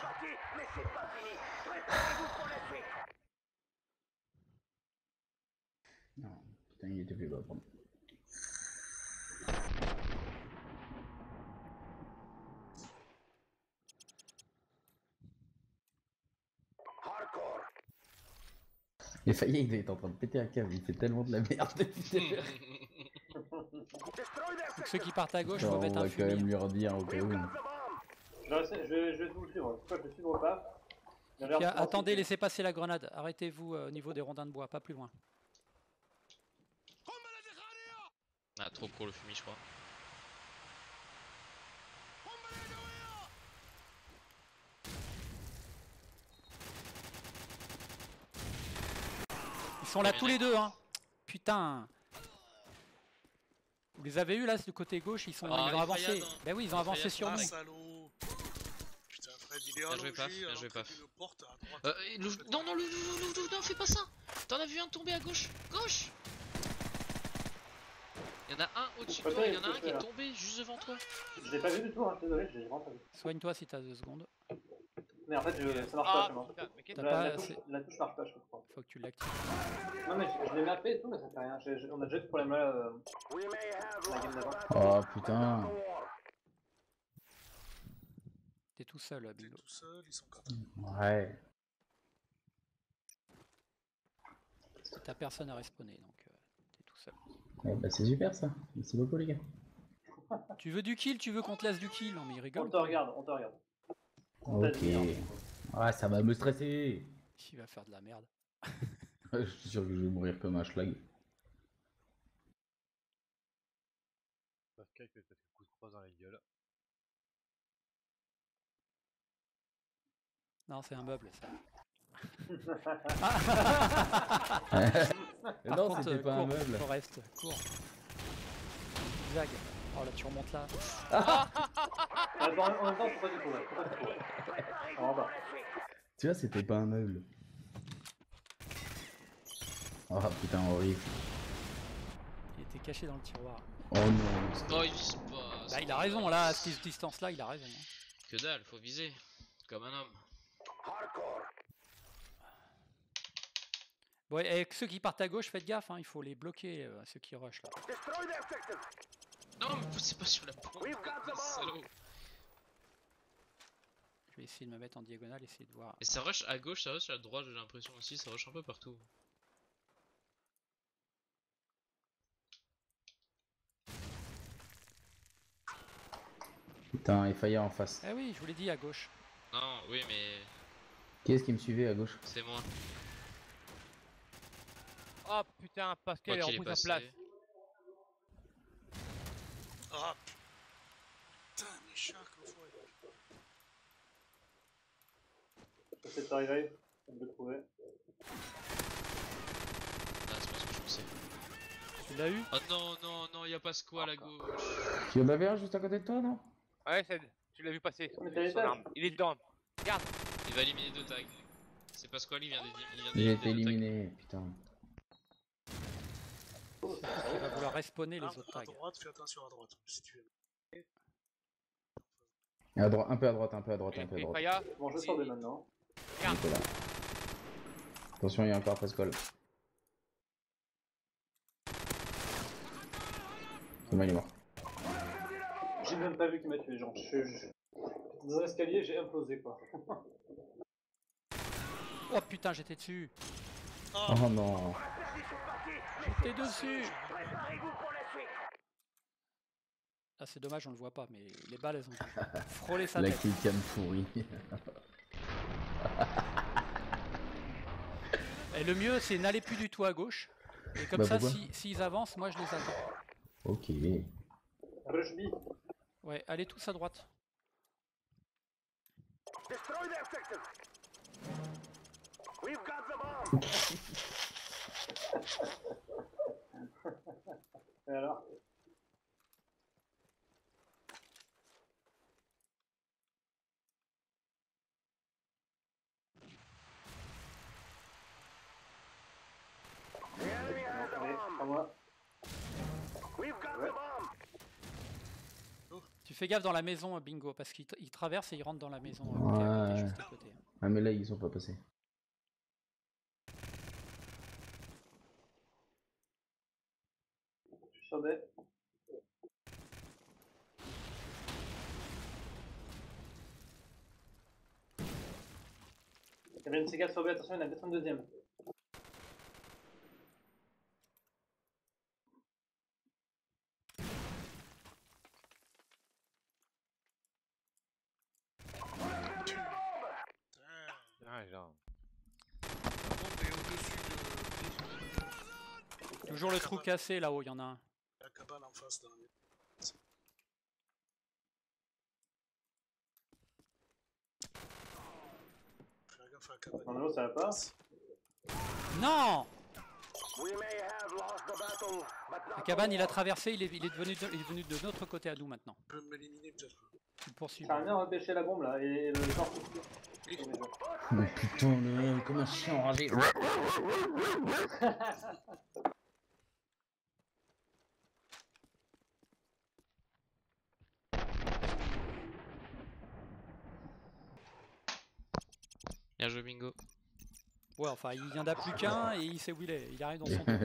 Non, putain, il était plus bas pour moi. Et Faya, il est en train de péter un câble, il fait tellement de la merde depuis tout à l'heure. Ceux qui partent à gauche, faut mettre un fumier. On va quand même lui redire au cas où. Je vais vous suivre, je vais suivre pas. Attendez, laissez passer la grenade, arrêtez-vous au niveau des rondins de bois, pas plus loin. Ah, trop court le fumier, je crois. sont là tous les deux, hein. Putain. Vous les avez eu là, du côté gauche, ils sont, ah, ils ont avancé. Bah ben oui, ils ont avancé sur nous. Salaud. Putain, Fred, il est allongé, bien joué, Paf. Non, non, non, fais pas ça. T'en as vu un tomber à gauche. Gauche. Il y en a un au-dessus de toi, il y en a un qui est tombé juste devant toi. Je l'ai pas vu du tout, hein, désolé, je l'ai vraiment pas vu. Soigne-toi si t'as deux secondes. Mais en fait, je... ça marche ah, pas, je crois. La, la, la touche marche pas, je crois. Faut que tu l'actives. Non, mais je, je l'ai mappé et tout, mais ça fait rien. Je, je, on a déjà eu ce problème là. Euh, la game d'avant. Oh putain. T'es tout seul là, Bingo. T'es tout seul, ils sont contents. Ouais. Parce que t'as personne à respawner donc euh, t'es tout seul. Ouais, bah c'est super ça. Merci beaucoup les gars. Tu veux du kill, tu veux qu'on te laisse du kill? Non, mais il rigole. On te regarde, on te regarde. Ok. Ah, ça va me stresser. Il va faire de la merde. Je suis sûr que je vais mourir comme un schlag. Pascual peut-être un coup de croix dans la gueule. Non, c'est un meuble ça. Non, c'était pas un meuble. Forest, cours. Zag. Oh là, tu remontes là. En même temps, je peux pas du tout. En bas. Tu vois, c'était pas un meuble. Oh putain, horrible. Il était caché dans le tiroir. Oh non. Non, il vise pas. Bah, il a raison là, à cette distance là, il a raison. Que dalle, faut viser. Comme un homme. Bon, et ceux qui partent à gauche, faites gaffe, hein, il faut les bloquer, euh, ceux qui rushent là. Non, mais c'est pas sur la pompe, salaud. Je vais essayer de me mettre en diagonale, essayer de voir. Et ça rush à gauche, ça rush à droite, j'ai l'impression aussi, ça rush un peu partout. Putain, il Faya en face. Ah oui, je vous l'ai dit à gauche. Non, oui, mais. Qui est-ce qui me suivait à gauche? C'est moi. Oh putain, Pascual est en prise à place. Oh putain, mes chats, l'enfoiré. Peut-être arrivé, on me le trouvait. Ah, c'est pas ce que je pensais. Tu l'as eu? Oh non, non, non, y'a Pascual à gauche. Il y en avait un juste à côté de toi, non? Ouais, Ced, tu l'as vu passer. Il est dedans. Regarde. Il va éliminer deux tags. C'est Pascual, il vient d'éliminer. Il a été éliminé, putain. Il va vouloir respawner les autres tags. À droite, fais attention à droite, si tu veux. Un peu à droite, un peu à droite, un peu à droite. Bon, je sors de maintenant. Attention, il y a encore Pascual. C'est bon, il est mort. J'ai même pas vu qu'il m'a tué, genre. Dans un escalier, j'ai implosé quoi. Oh putain, j'étais dessus. Oh non. T'es dessus. Ah c'est dommage, on le voit pas, mais les balles elles ont frôlé sa tête. La killcam pourrie. Et le mieux c'est n'aller plus du tout à gauche. Et comme bah, ça, si s'ils avancent, moi je les attends. Ok. Ouais, allez tous à droite. We've got the ball. Et alors ? Tu fais gaffe dans la maison, Bingo, parce qu'il traverse et il rentre dans la maison. Ouais. Euh, qui est juste à côté. Ah mais là ils sont pas passés. Attendez. Il y avait une C quatre sauvée, attention, il y en a personne deuxième. Ah, genre. Toujours le trou cassé là-haut, il y en a un. Cabane en face d'un. Fais gaffe à la cabane. Non, ça va pas. Non. La cabane, il a traversé, il est, il est devenu de, il est venu de notre côté à nous maintenant. Je peux m'éliminer peut-être. Tu poursuis. Ah non, repêcher la bombe là et le corps. Mais putain, le... comme un chien enragé. Bien joué, bingo. Ouais, enfin, il vient d'appeler qu'un et il sait où il est. Il arrive dans son tour.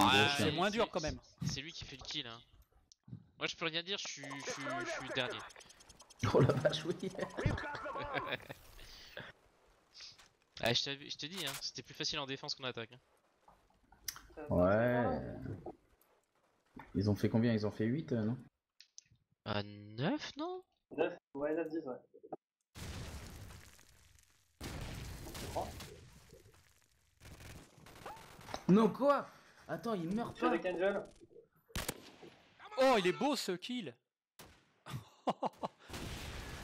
Ah, c'est moins dur quand même. C'est lui qui fait le kill. Hein. Moi, je peux rien dire, je suis, je suis, je suis dernier. Oh la vache, oui. Ah, je t'ai je dit, hein, c'était plus facile en défense qu'en attaque. Hein. Ouais. Ils ont fait combien? Ils ont fait huit, euh, non? Ah, neuf, non? neuf, ouais, neuf, dix, ouais. Non quoi? Attends, il meurt pas avec Angel. Oh, il est beau ce kill.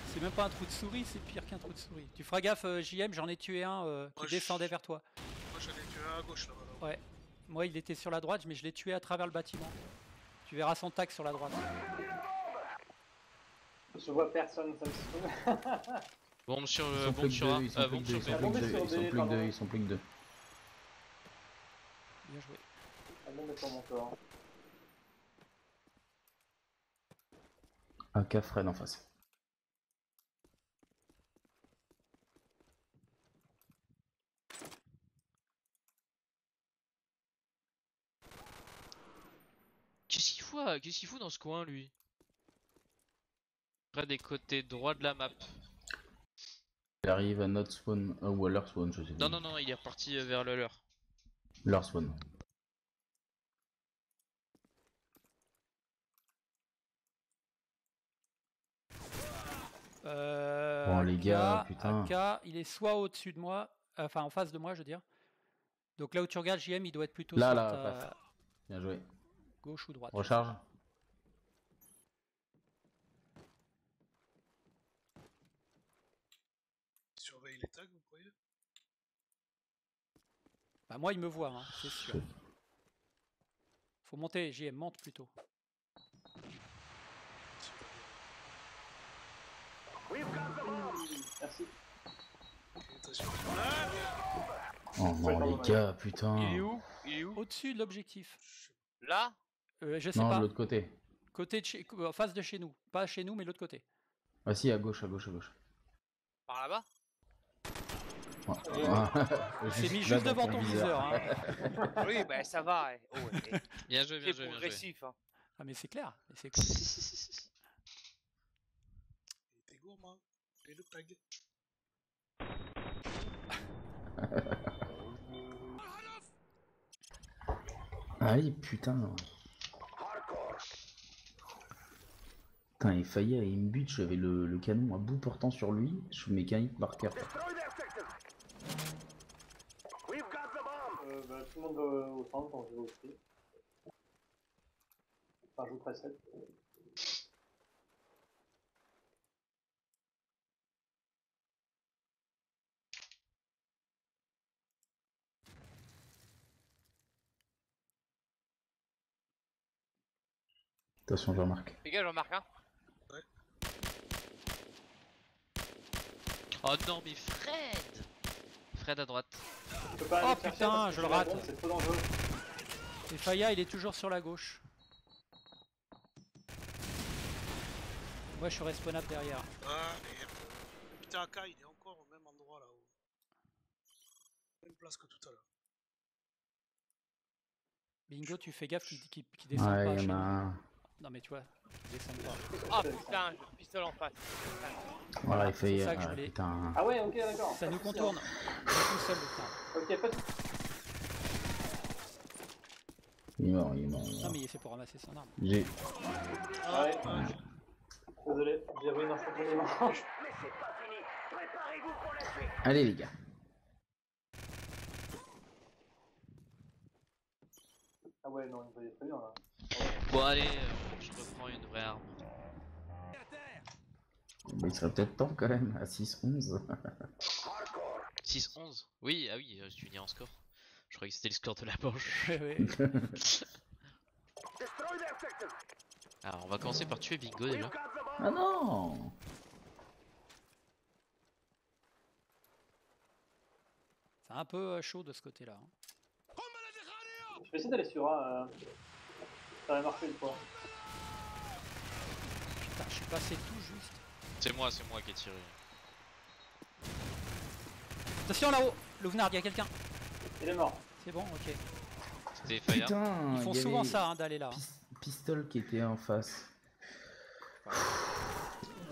C'est même pas un trou de souris, c'est pire qu'un trou de souris. Tu feras gaffe, euh, J M, j'en ai tué un euh, qui moi, descendait je... vers toi. Moi j'en ai tué un à gauche là. Voilà. Ouais, moi il était sur la droite, mais je l'ai tué à travers le bâtiment. Tu verras son tac sur la droite. Je vois personne, ça me saoule. Bombe sur le... Bombe sur un... Ils sont plus que deux, ils sont plus que deux. Bien joué. Ah non, mais pas mon corps. Aka, Fred en face. Qu'est-ce qu'il fout, qu'est-ce qu'il fout dans ce coin lui? Près des côtés droits de la map. Il arrive à notre spawn, oh, ou à leur spawn, je sais pas. Non, non, non, il est reparti vers le leur. Leur spawn. Euh, bon les gars, Aka, putain. Aka, il est soit au-dessus de moi, euh, enfin en face de moi, je veux dire. Donc là où tu regardes, J M, il doit être plutôt là, soit, là, euh, paf. Bien joué. Gauche ou droite. Recharge. Surveille les tags, vous croyez? Bah moi, il me voit, hein, c'est sûr. Faut monter, J M, monte plutôt. Merci. Oh non les gars, putain. Il est où? Il est où? Au-dessus de l'objectif. Là euh, je sais non, pas. Non, de l'autre côté. Côté de chez... Face de chez nous. Pas chez nous, mais l'autre côté. Ah si, à gauche, à gauche, à gauche. Par là-bas ouais. Ouais. C'est mis juste devant ton viseur. Hein. Oui, bah ça va. Oh, ouais. Bien joué, bien joué. C'est progressif. Hein. Ah mais c'est clair. C'est cool. Gourmand et le tag. Ah oui, putain. Putain, et Faya et une bute, j'avais le, le canon à bout portant sur lui, je mets qu'un hit marquer. Euh, bah, tout le monde euh, au centre quand je vais aussi. Enfin, je vous précède. Attention Jean-Marc. Les gars, Jean-Marc, hein. Ouais. Oh non mais Fred Fred à droite. Oh putain, je le rate. C'est trop dangereux. Et Faya, il est toujours sur la gauche. Moi, je suis respawnable derrière. Ah, et... Putain, Aka, il est encore au même endroit là-haut. Même place que tout à l'heure. Bingo, tu fais gaffe qu'il qu qu descende ouais, pas. Ouais, bah... Non mais tu vois, il descend pas. Ah putain, j'ai le pistol en face. Voilà, il fait ça que je voulais. Putain. Ah ouais, ok, d'accord. Ça nous contourne. Je suis tout seul, putain. Ok, pas de... Il est mort, il est mort. Non mais il est fait pour ramasser son arme. J'ai... Ah ouais. Désolé, j'ai ruiné un certain élément. Mais c'est pas fini. Préparez-vous pour la suite. Allez les gars. Ah ouais, non, il voyait très bien là. Bon allez, euh, je reprends une vraie arme. Mais il serait peut-être temps quand même, à six onze. six onze? Oui, ah oui, je suis né en score. Je croyais que c'était le score de la manche. Ouais, ouais. Alors on va commencer par tuer Bingo déjà. Ah non! C'est un peu chaud de ce côté là. Je vais essayer d'aller sur A. Euh... Ça va marcher une fois. Putain, je suis passé tout juste. C'est moi, c'est moi qui ai tiré. Attention là-haut! Louvenard, il y a quelqu'un. Il est mort. C'est bon, ok. C'était Faya. Putain, ils font souvent ça hein, d'aller là. Pistol qui était en face.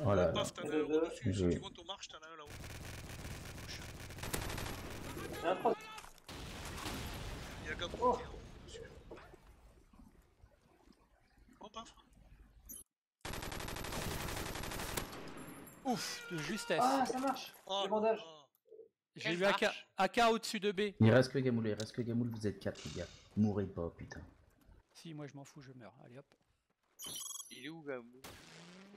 Voilà. Paf, t'en as un haut dessus. Si tu vois ton marche, t'en as un là-haut. Il y a Gamoul qui est haut dessus. Oh, Paf. Ouf, de justesse. Ah, ça marche. Oh, le bandage. Oh. J'ai eu Aka, Aka au-dessus de B. Il reste que Gamoul, il reste que Gamoul, vous êtes quatre les gars. Mourrez pas, putain. Si, moi je m'en fous, je meurs. Allez hop. Il est où Gamoul?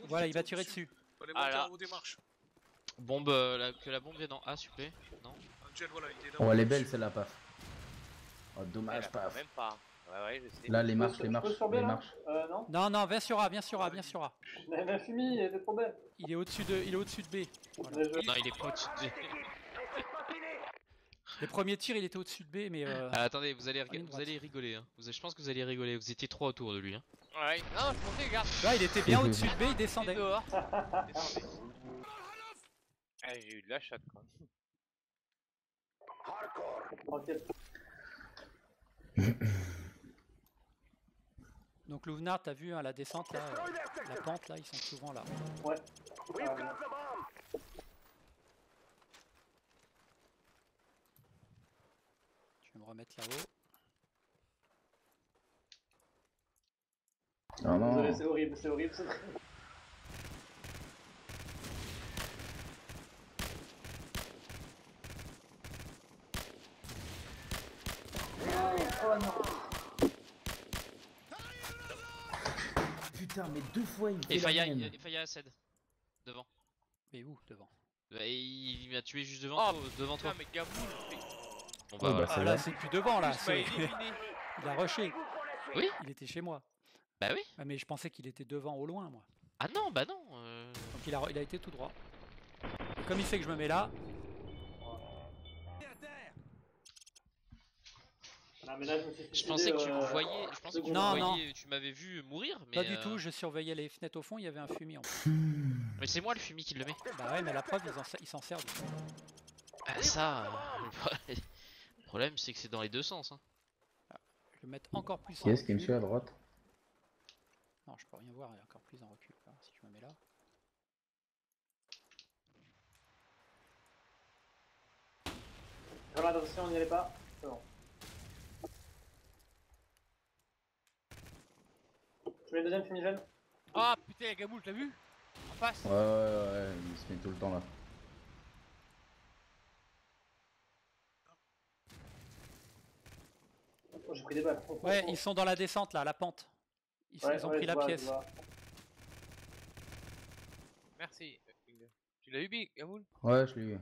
Voilà, il va tirer dessus. Allez, monter en haut des marches. Bombe, euh, la, que la bombe vienne dans A, supplé. Non Angèle, voilà, il est là. Oh, elle est belle celle-là, Paf. Oh, dommage, Paf. Même pas. Ouais, ouais, je sais. Là, les marches, les marches. Les marches. Euh, non, non, non, viens sur A, viens sur A, viens sur A. Mais la fumée, elle est tombée. Il est au-dessus de, il est au-dessus de B. Voilà. Non, il est pas au-dessus de B. Les premiers tirs, il était au-dessus de B, mais. Euh... Ah, attendez, vous allez, vous allez rigoler. Hein. Vous, je pense que vous allez rigoler. Vous étiez trois autour de lui. Hein. Ouais. Non, je pensais, regarde. Là, il était bien au-dessus de B, il descendait. Ah, j'ai eu de la chatte, quoi. Donc, Louvenard, t'as vu hein, la descente, là, euh, la pente, là, ils sont souvent là. Ouais. Ah, ouais. Je vais me remettre là-haut. Oh non, c'est horrible, c'est horrible. Oh non. Putain, mais deux fois il me fait. Et Faya, et Faya Ced. Devant. Mais où devant? Bah, il m'a tué juste devant, oh, toi, devant toi. Mais Gamoul, bon bah, ouais, bah ah, là c'est plus devant là, c'est... il a rushé. Oui. Il était chez moi. Bah oui. Ah, mais je pensais qu'il était devant au loin moi. Ah non bah non. Euh... Donc il a, il a été tout droit. Et comme il sait que je me mets là. Non, mais là je, je pensais que tu me voyais. Je pensais que tu non, voyais, non. Tu m'avais vu mourir. Mais pas euh... du tout. Je surveillais les fenêtres au fond. Il y avait un fumier. En fait. Mais c'est moi le fumier qui le met. Bah ouais mais la preuve ils s'en servent. Ah ça. Euh... Le problème c'est que c'est dans les deux sens hein. Ah, je vais mettre encore plus en recul. Qu'est-ce qui me suit à droite? Non je peux rien voir, il y a encore plus en recul hein, si je me mets là. Voilà attention on n'y allait pas, c'est bon. Je mets le deuxième fumigène. Ah oh, putain Gamoul t'as vu? En face. Ouais ouais ouais il se met tout le temps là. J'ai pris des balles. Oh, ouais, oh, oh. Ils sont dans la descente là, la pente. Ils, ouais, ils ont ouais, pris la vois, pièce. Merci. Tu l'as eu, Big Gamoul? Ouais, je l'ai eu.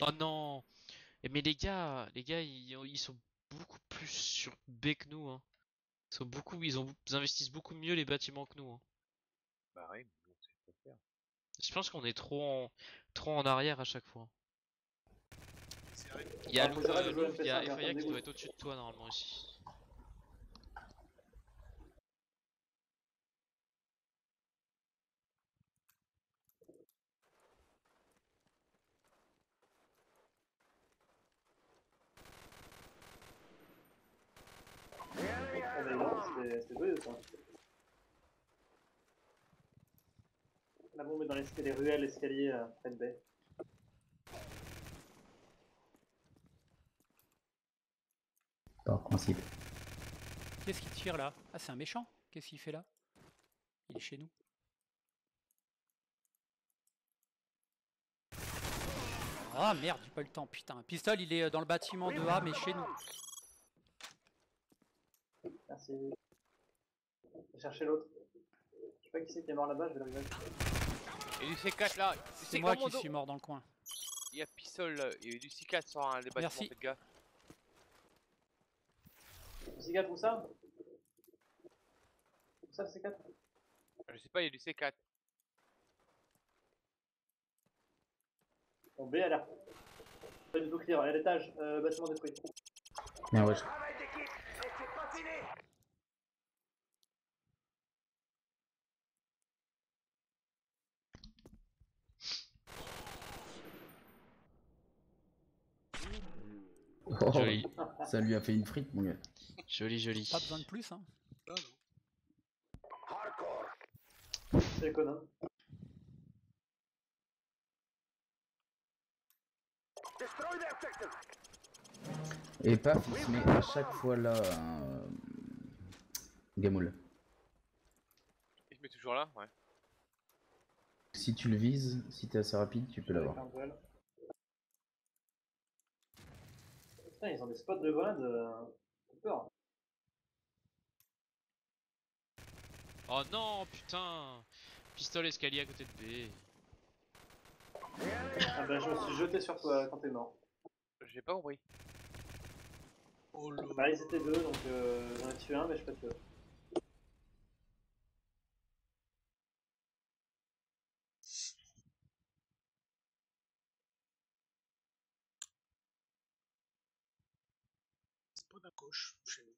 Oh non! Mais les gars, les gars, ils, ils sont beaucoup plus sur B que nous. Hein. Ils sont beaucoup, ils, ont, ils investissent beaucoup mieux les bâtiments que nous. Hein. Bah oui, c'est pas clair. Je pense qu'on est trop en, trop en arrière à chaque fois. Il y a Faya qui doit être au-dessus de toi normalement ici. C'était joyeux ça. La bombe est dans l'escalier ruelle, l'escalier euh, Fred Bay. Par principe. Qu'est-ce qu'il tire là? Ah c'est un méchant. Qu'est-ce qu'il fait là? Il est chez nous. Ah merde, j'ai pas eu le temps, putain. Pistol il est dans le bâtiment de A mais chez nous. Merci. Cherchez l'autre. sais pas qui c'est qui est mort là-bas, je vais l'arriver. Il y a du C quatre là. C'est moi qui suis mort dans le coin. Il y a Pistol, il y a du C quatre sur un des bâtiments, faites gaffe. C quatre ou ça? Ou ça le C quatre? Je sais pas, il y a du C quatre. Bon, B à l'air. Pas du tout clear, à l'étage, euh, bâtiment détruit. Ah ouais. Oh, joli. Ça lui a fait une frite, mon gars. Joli, joli. Pas besoin de plus, hein. C'est connard. Et paf, il se met à chaque fois là. Euh... Gamoul. Il se met toujours là, ouais. Si tu le vises, si t'es assez rapide, tu peux l'avoir. Putain, ils ont des spots de grenades, euh... c'est peur. Oh non, putain, Pistol escalier à côté de B. Ah bah je me suis jeté sur toi quand t'es mort. J'ai pas compris. Oh là. Bah ils étaient deux donc euh, j'en ai tué un mais je sais pas tué. À gauche, chez nous.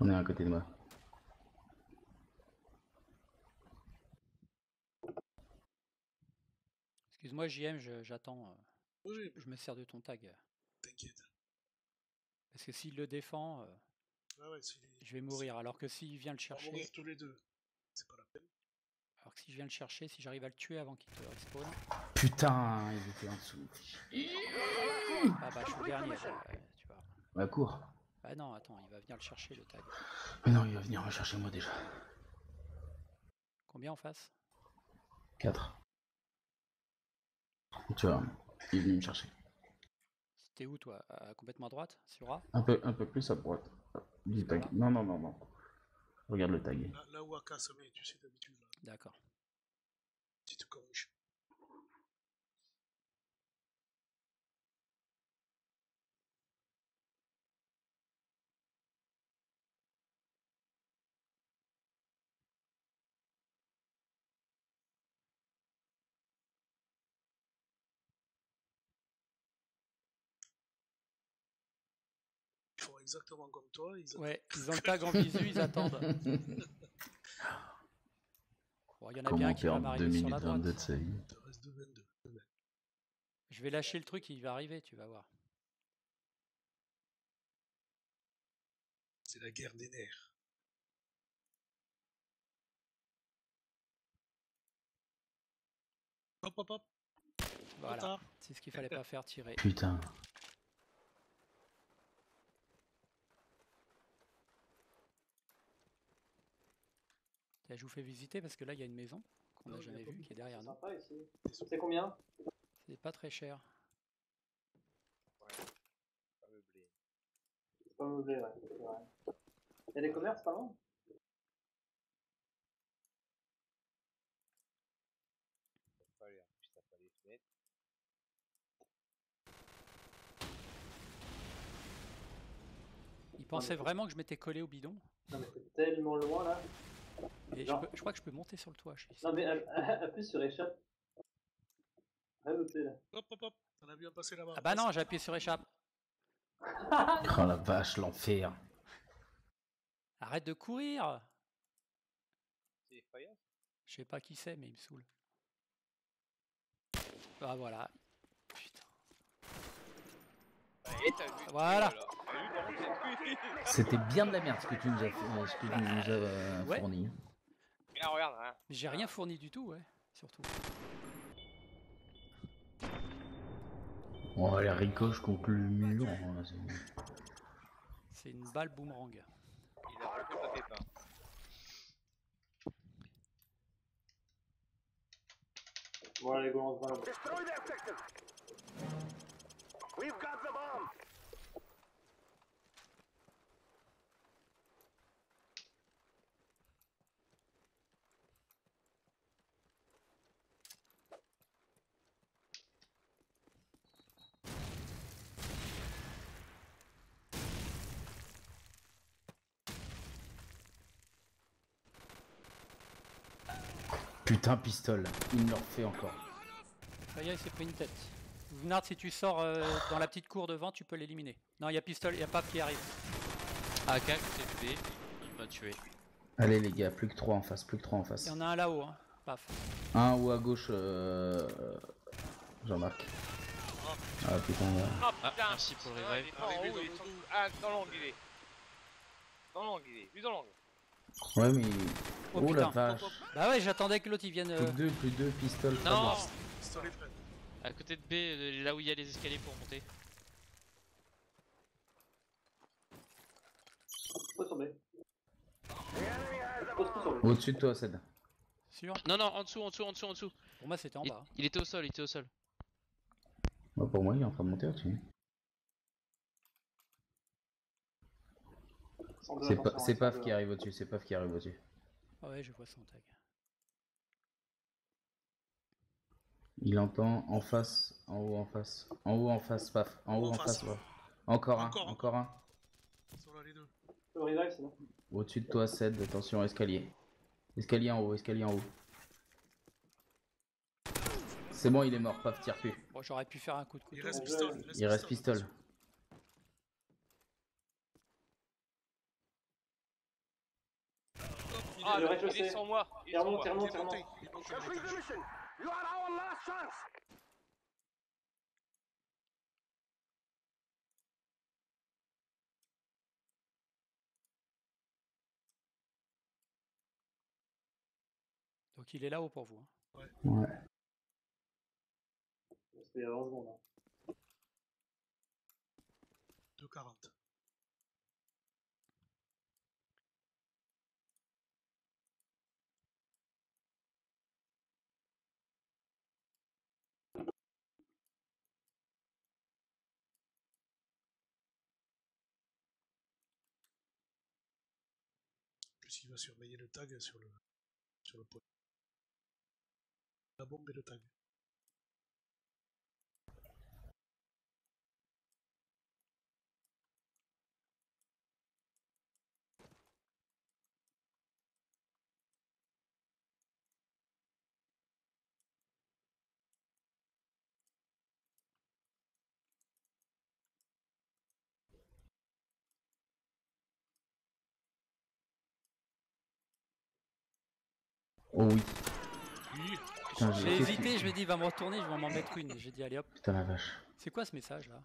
On est à côté de moi. Excuse-moi J M, j'attends, euh, oui. je me sers de ton tag. T'inquiète. Parce que s'il le défend, euh, ah ouais, si je vais mourir. Alors que s'il vient le chercher... On va mourir tous les deux. C'est pas la peine. Alors que si je viens le chercher, si j'arrive à le tuer avant qu'il te respawn... Putain, il était en dessous. Ah bah je suis le dernier, euh, tu vois. Bah cours. Bah non, attends, il va venir le chercher le tag. Mais non, il va venir le chercher moi déjà. Combien en face? Quatre. Tu vois, il est venu me chercher. C'était où toi? euh, Complètement à droite? Sur A? Un peu, un peu plus à droite. Du tag. Non, non, non, non. Regarde le tag. Là, là où Aka se met, tu sais d'habitude. D'accord. Tu te corriges. Exactement comme toi, ils ouais, ils ont le tag en visu, ils attendent. Bon, il y en a bien qui va m'arriver sur la droite. Je vais lâcher le truc, il va arriver, tu vas voir. C'est la guerre des nerfs. Hop, hop, hop. Voilà, c'est ce qu'il fallait pas faire, tirer. Putain. Là, je vous fais visiter parce que là il y a une maison qu'on n'a jamais vue qui est derrière nous. C'est combien? C'est pas très cher. Ouais. Pas meublé. C'est pas meublé, ouais. ouais. Il y a des commerces par exemple? Il pensait vraiment que je m'étais collé au bidon? Non mais c'est tellement loin là. Et je, peux, je crois que je peux monter sur le toit. Je suis ici. Non mais appuie sur échappe. Rajouter là. Hop hop hop, t'en as vu un passer là-bas. Ah bah non, j'ai appuyé sur échappe. Oh la vache, l'enfer. Arrête de courir. C'est Faya ? Je sais pas qui c'est, mais il me saoule. Ah voilà. Putain. Et t'as vu. Voilà. C'était bien de la merde ce que tu nous as, ce que tu nous as euh, ouais. fourni. J'ai rien fourni du tout, ouais, surtout. Oh, elle ricoche contre le mur. C'est une balle boomerang. Il a pas le départ. Voilà les gars, on se balance. Destroy the objective. We've got the bomb. Putain, Pistol, il me le refait encore. Faya, il s'est pris une tête. Louvenard, si tu sors euh, dans la petite cour devant, tu peux l'éliminer. Non, il y a Pistol, il y a Paf qui arrive. Aka qui s'est tué, il m'a tué. Allez les gars, plus que trois en face, plus que trois en face. Il y en a un là-haut, hein. Paf. Un ou à gauche, euh... Jean-Marc. Oh. Ah putain, là. Oh, putain. Ah, merci pour le revive. Ah, dans l'angle il est. Dans l'angle il est, lui dans l'angle. Ouais mais... Oh, oh la vache. Bah ouais, j'attendais que l'autre il vienne... Euh... Plus deux, plus deux, Pistol, Fred. Non, Pistol et Fred. À côté de B, là où il y a les escaliers pour monter. Pas tombé. Au-dessus de toi, Seda. Sûr ? Non, non, en dessous, en dessous, en dessous, en dessous. Pour moi c'était en bas. Il, il était au sol, il était au sol. Bah pour moi il est en train de monter au-dessus. C'est pa hein, Paf de... qui arrive au-dessus, c'est Paf qui arrive au-dessus. Ah ouais, je vois son tag. Il entend en face, en haut, en face, en haut, en face, Paf, en haut, en, en face. face ouais. Encore, encore un, encore un. un. Au-dessus de toi, Ced, attention, escalier. Escalier en haut, escalier en haut. C'est bon, il est mort, Paf, tire plus. Bon, j'aurais pu faire un coup de couteau. Il reste Pistol. Il reste, il reste pistol. pistol. Ah, le il est sans moi. Il est remonte, il remonte, il remonte. Donc il est là-haut pour vous. Hein. Ouais. Ouais. C'était à vingt secondes. Hein. deux quarante. Il va surveiller le tag sur le sur le point. La bombe et le tag. Oh oui. J'ai hésité, je me dis, il va me retourner, je vais m'en mettre une. J'ai dit, allez hop. Putain la vache. C'est quoi ce message là?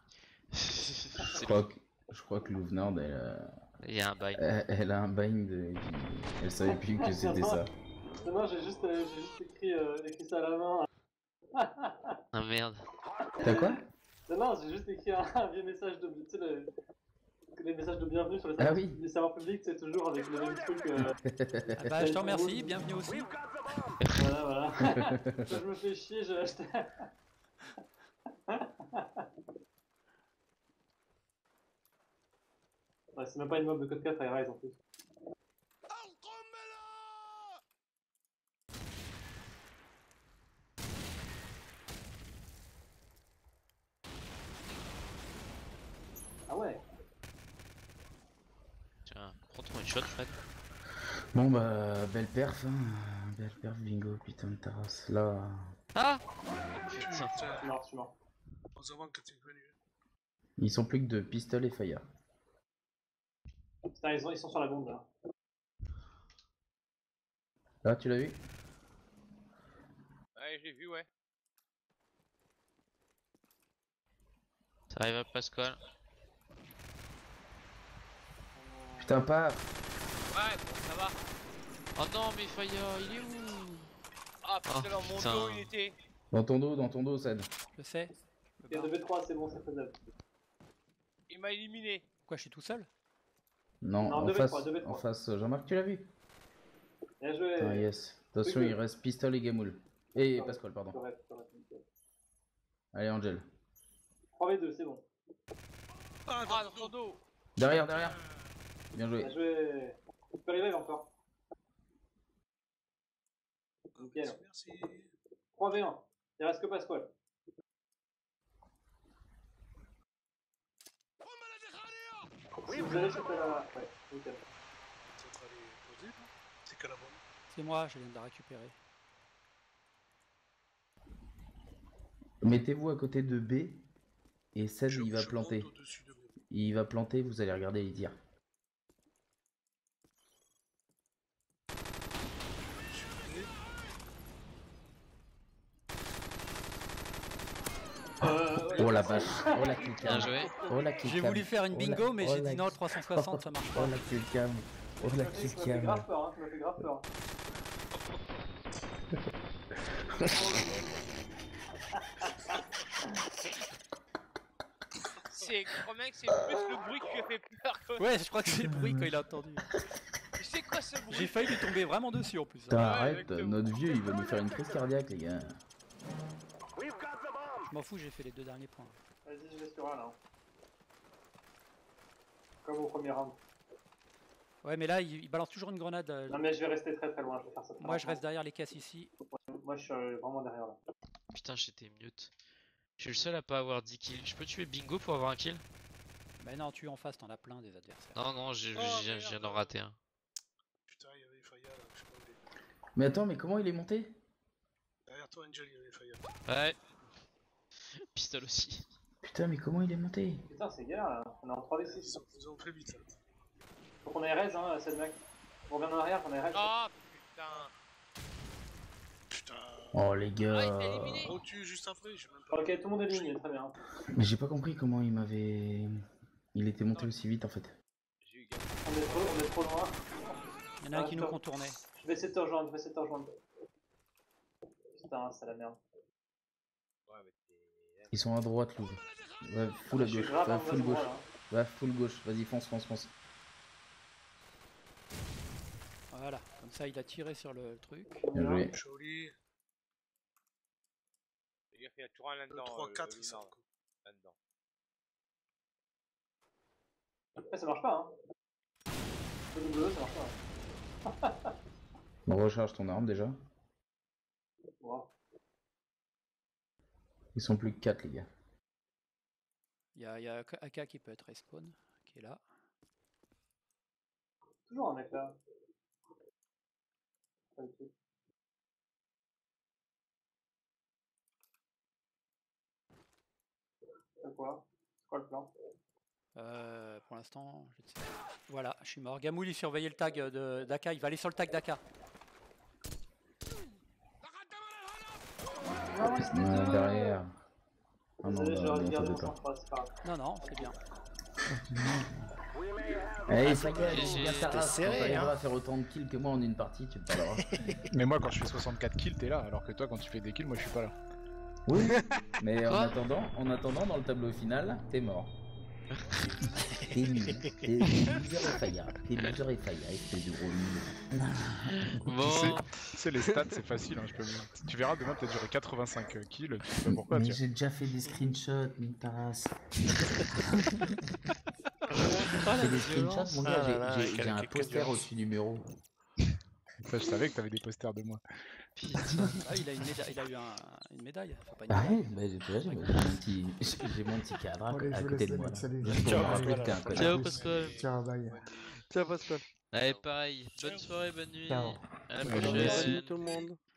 Je crois que, je crois que Louvenard, elle a... Il y a un bind. Elle, elle a un bind, de... elle savait plus que c'était ça. Non, j'ai juste, euh, juste écrit, euh, écrit ça à la main. Ah merde. T'as quoi? Non, j'ai juste écrit un, un vieux message de... Tu sais, le... les messages de bienvenue sur les ah oui. serveurs publics, c'est toujours avec le même truc. Euh... Ah bah, je te remercie, bienvenue aussi. Voilà, voilà. Je me fais chier, j'ai acheté. Ouais, c'est même pas une mob de code quatre Fire en plus. Ah ouais. Prends-toi une shot, Fred. Bon bah, belle perf, hein. Belle perf, bingo, putain de terrasse, là... Ah putain, tu mort, tu mort. Ils sont plus que deux, Pistol et Faya. Putain, ils sont, ils sont sur la bombe, là. Là, tu l'as vu? Ouais, je l'ai vu, ouais. Ça arrive à Pascual. Putain, pas. Ouais, bon, ça va. Oh non, mais Fire, il est où? Ah, putain, oh, dans mon putain. dos, il était. Dans ton dos, dans ton dos, Sad. Je sais. Il y a deux v trois, c'est bon, c'est faisable. Il m'a éliminé. Quoi, je suis tout seul? Non, non en, deux v trois, face, deux v trois. En face, Jean-Marc, tu l'as vu? Bien joué. Ah, yes. Attention, oui, oui. Il reste Pistol et Gamoul. Et non, Pascual, pardon. Correct, correct. Allez, Angèle. trois v deux, c'est bon. Ah, dans son dos. Derrière, derrière. Bien joué. Bien joué. On peut arriver encore. Nickel. Merci. trois v un. Il reste que Pascual. Oui, vous allez sur la... Ouais, nickel. C'est que la bonne. C'est moi, je viens de la récupérer. Mettez-vous à côté de B et Seb il va planter. De il va planter, vous allez regarder les tirs. Oh la vache, oh la killcam. Oh la killcam. J'ai voulu faire une bingo, oh la... mais j'ai oh dit non, trois cent soixante ça marche pas. Oh la killcam. Oh la killcam. Ça m'a fait grave peur, hein, ça m'a fait grave peur. C'est gros mec, c'est plus le bruit qui lui a fait peur quoi. Ouais, je crois que c'est le bruit quand il a entendu. C'est quoi ce bruit? J'ai failli lui tomber vraiment dessus en plus. Putain, hein. Arrête, ouais, notre vieux il veut nous faire une crise cardiaque les gars. Je m'en fous, j'ai fait les deux derniers points. Vas-y, je vais sur un là. Comme au premier round. Ouais, mais là, il, il balance toujours une grenade. Euh, non, mais je vais rester très très loin, je vais faire ça. Moi, je reste derrière les casses ici. Ouais, moi, je suis euh, vraiment derrière là. Putain, j'étais mute. Je suis le seul à pas avoir dix kills. Je peux tuer Bingo pour avoir un kill? Mais non, tu es en face, t'en as plein des adversaires. Non, non, je viens d'en rater un. Putain, il y avait Faya là, je sais pas où il est. Mais attends, mais comment il est monté? Derrière toi, Angel, il y avait Faya. Ouais. Pistol aussi. Putain, mais comment il est monté? Putain, c'est galère là, on est en trois v six. Ils ont plus vite là. Faut qu'on ait raise, hein, Cedmac. On revient en arrière, on ait raise. Oh putain. Putain. Oh les gars. Ah, il s'est éliminé. On tue juste après, j'ai même pas. Ok, tout le monde est éliminé, très bien. Mais j'ai pas compris comment il m'avait. Il était monté non. aussi vite en fait. J'ai eu gaffe. On est trop, on est trop loin. Il y en a un qui nous contournait. Je vais essayer de te rejoindre, je vais essayer de te rejoindre. Putain, c'est la merde. Ouais, mais. Ils sont à droite, Louv. Va full à gauche, va full gauche, va full gauche, vas-y fonce, fonce, fonce. Voilà, comme ça il a tiré sur le truc. Bien joué. Joli. Il y a toujours un là-dedans. trois quatre, ils sortent. Là-dedans. Ouais, ça marche pas, hein. Le double, ça marche pas. On recharge ton arme déjà. Wow. Ils sont plus que quatre les gars. Y'a y a Aka qui peut être respawn, qui est là. Toujours un mec là. C'est quoi? C'est quoi le plan? Euh, pour l'instant, je sais pas. Voilà, je suis mort. Gamoul il surveillait le tag d'Aka, il va aller sur le tag d'Aka. Oh, non, derrière. Ah non, non, non, non, c'est bien. Hey, ça gagne, t'es serré. Il va faire autant de kills que moi en une partie, tu me parleras. Mais moi, quand je fais soixante-quatre kills, t'es là, alors que toi, quand tu fais des kills, moi je suis pas là. Oui, mais en attendant, en attendant, dans le tableau final, t'es mort. T'es nul, t'es loser et Faya, t'es loser et Faya, espèce de gros nul. Bon, tu sais, les stats c'est facile, hein, je peux me... Tu verras demain, t'as duré quatre-vingt-cinq kills, tu sais pas pourquoi. Mais j'ai déjà fait des screenshots, mon tasse. J'ai fait des screenshots, mon gars, j'ai un poster au-dessus du numéro. Ça, je savais que t'avais des posters de moi. Ah, il a, une il a eu un, une médaille. Pas une ah ouais, bah, j'ai mon, mon petit cadre à, à côté de moi. Ciao Pascual. Ciao bye. Ciao Pascual. Allez pareil, bonne soirée, bonne nuit. Ciao. À la prochaine. Merci tout le monde.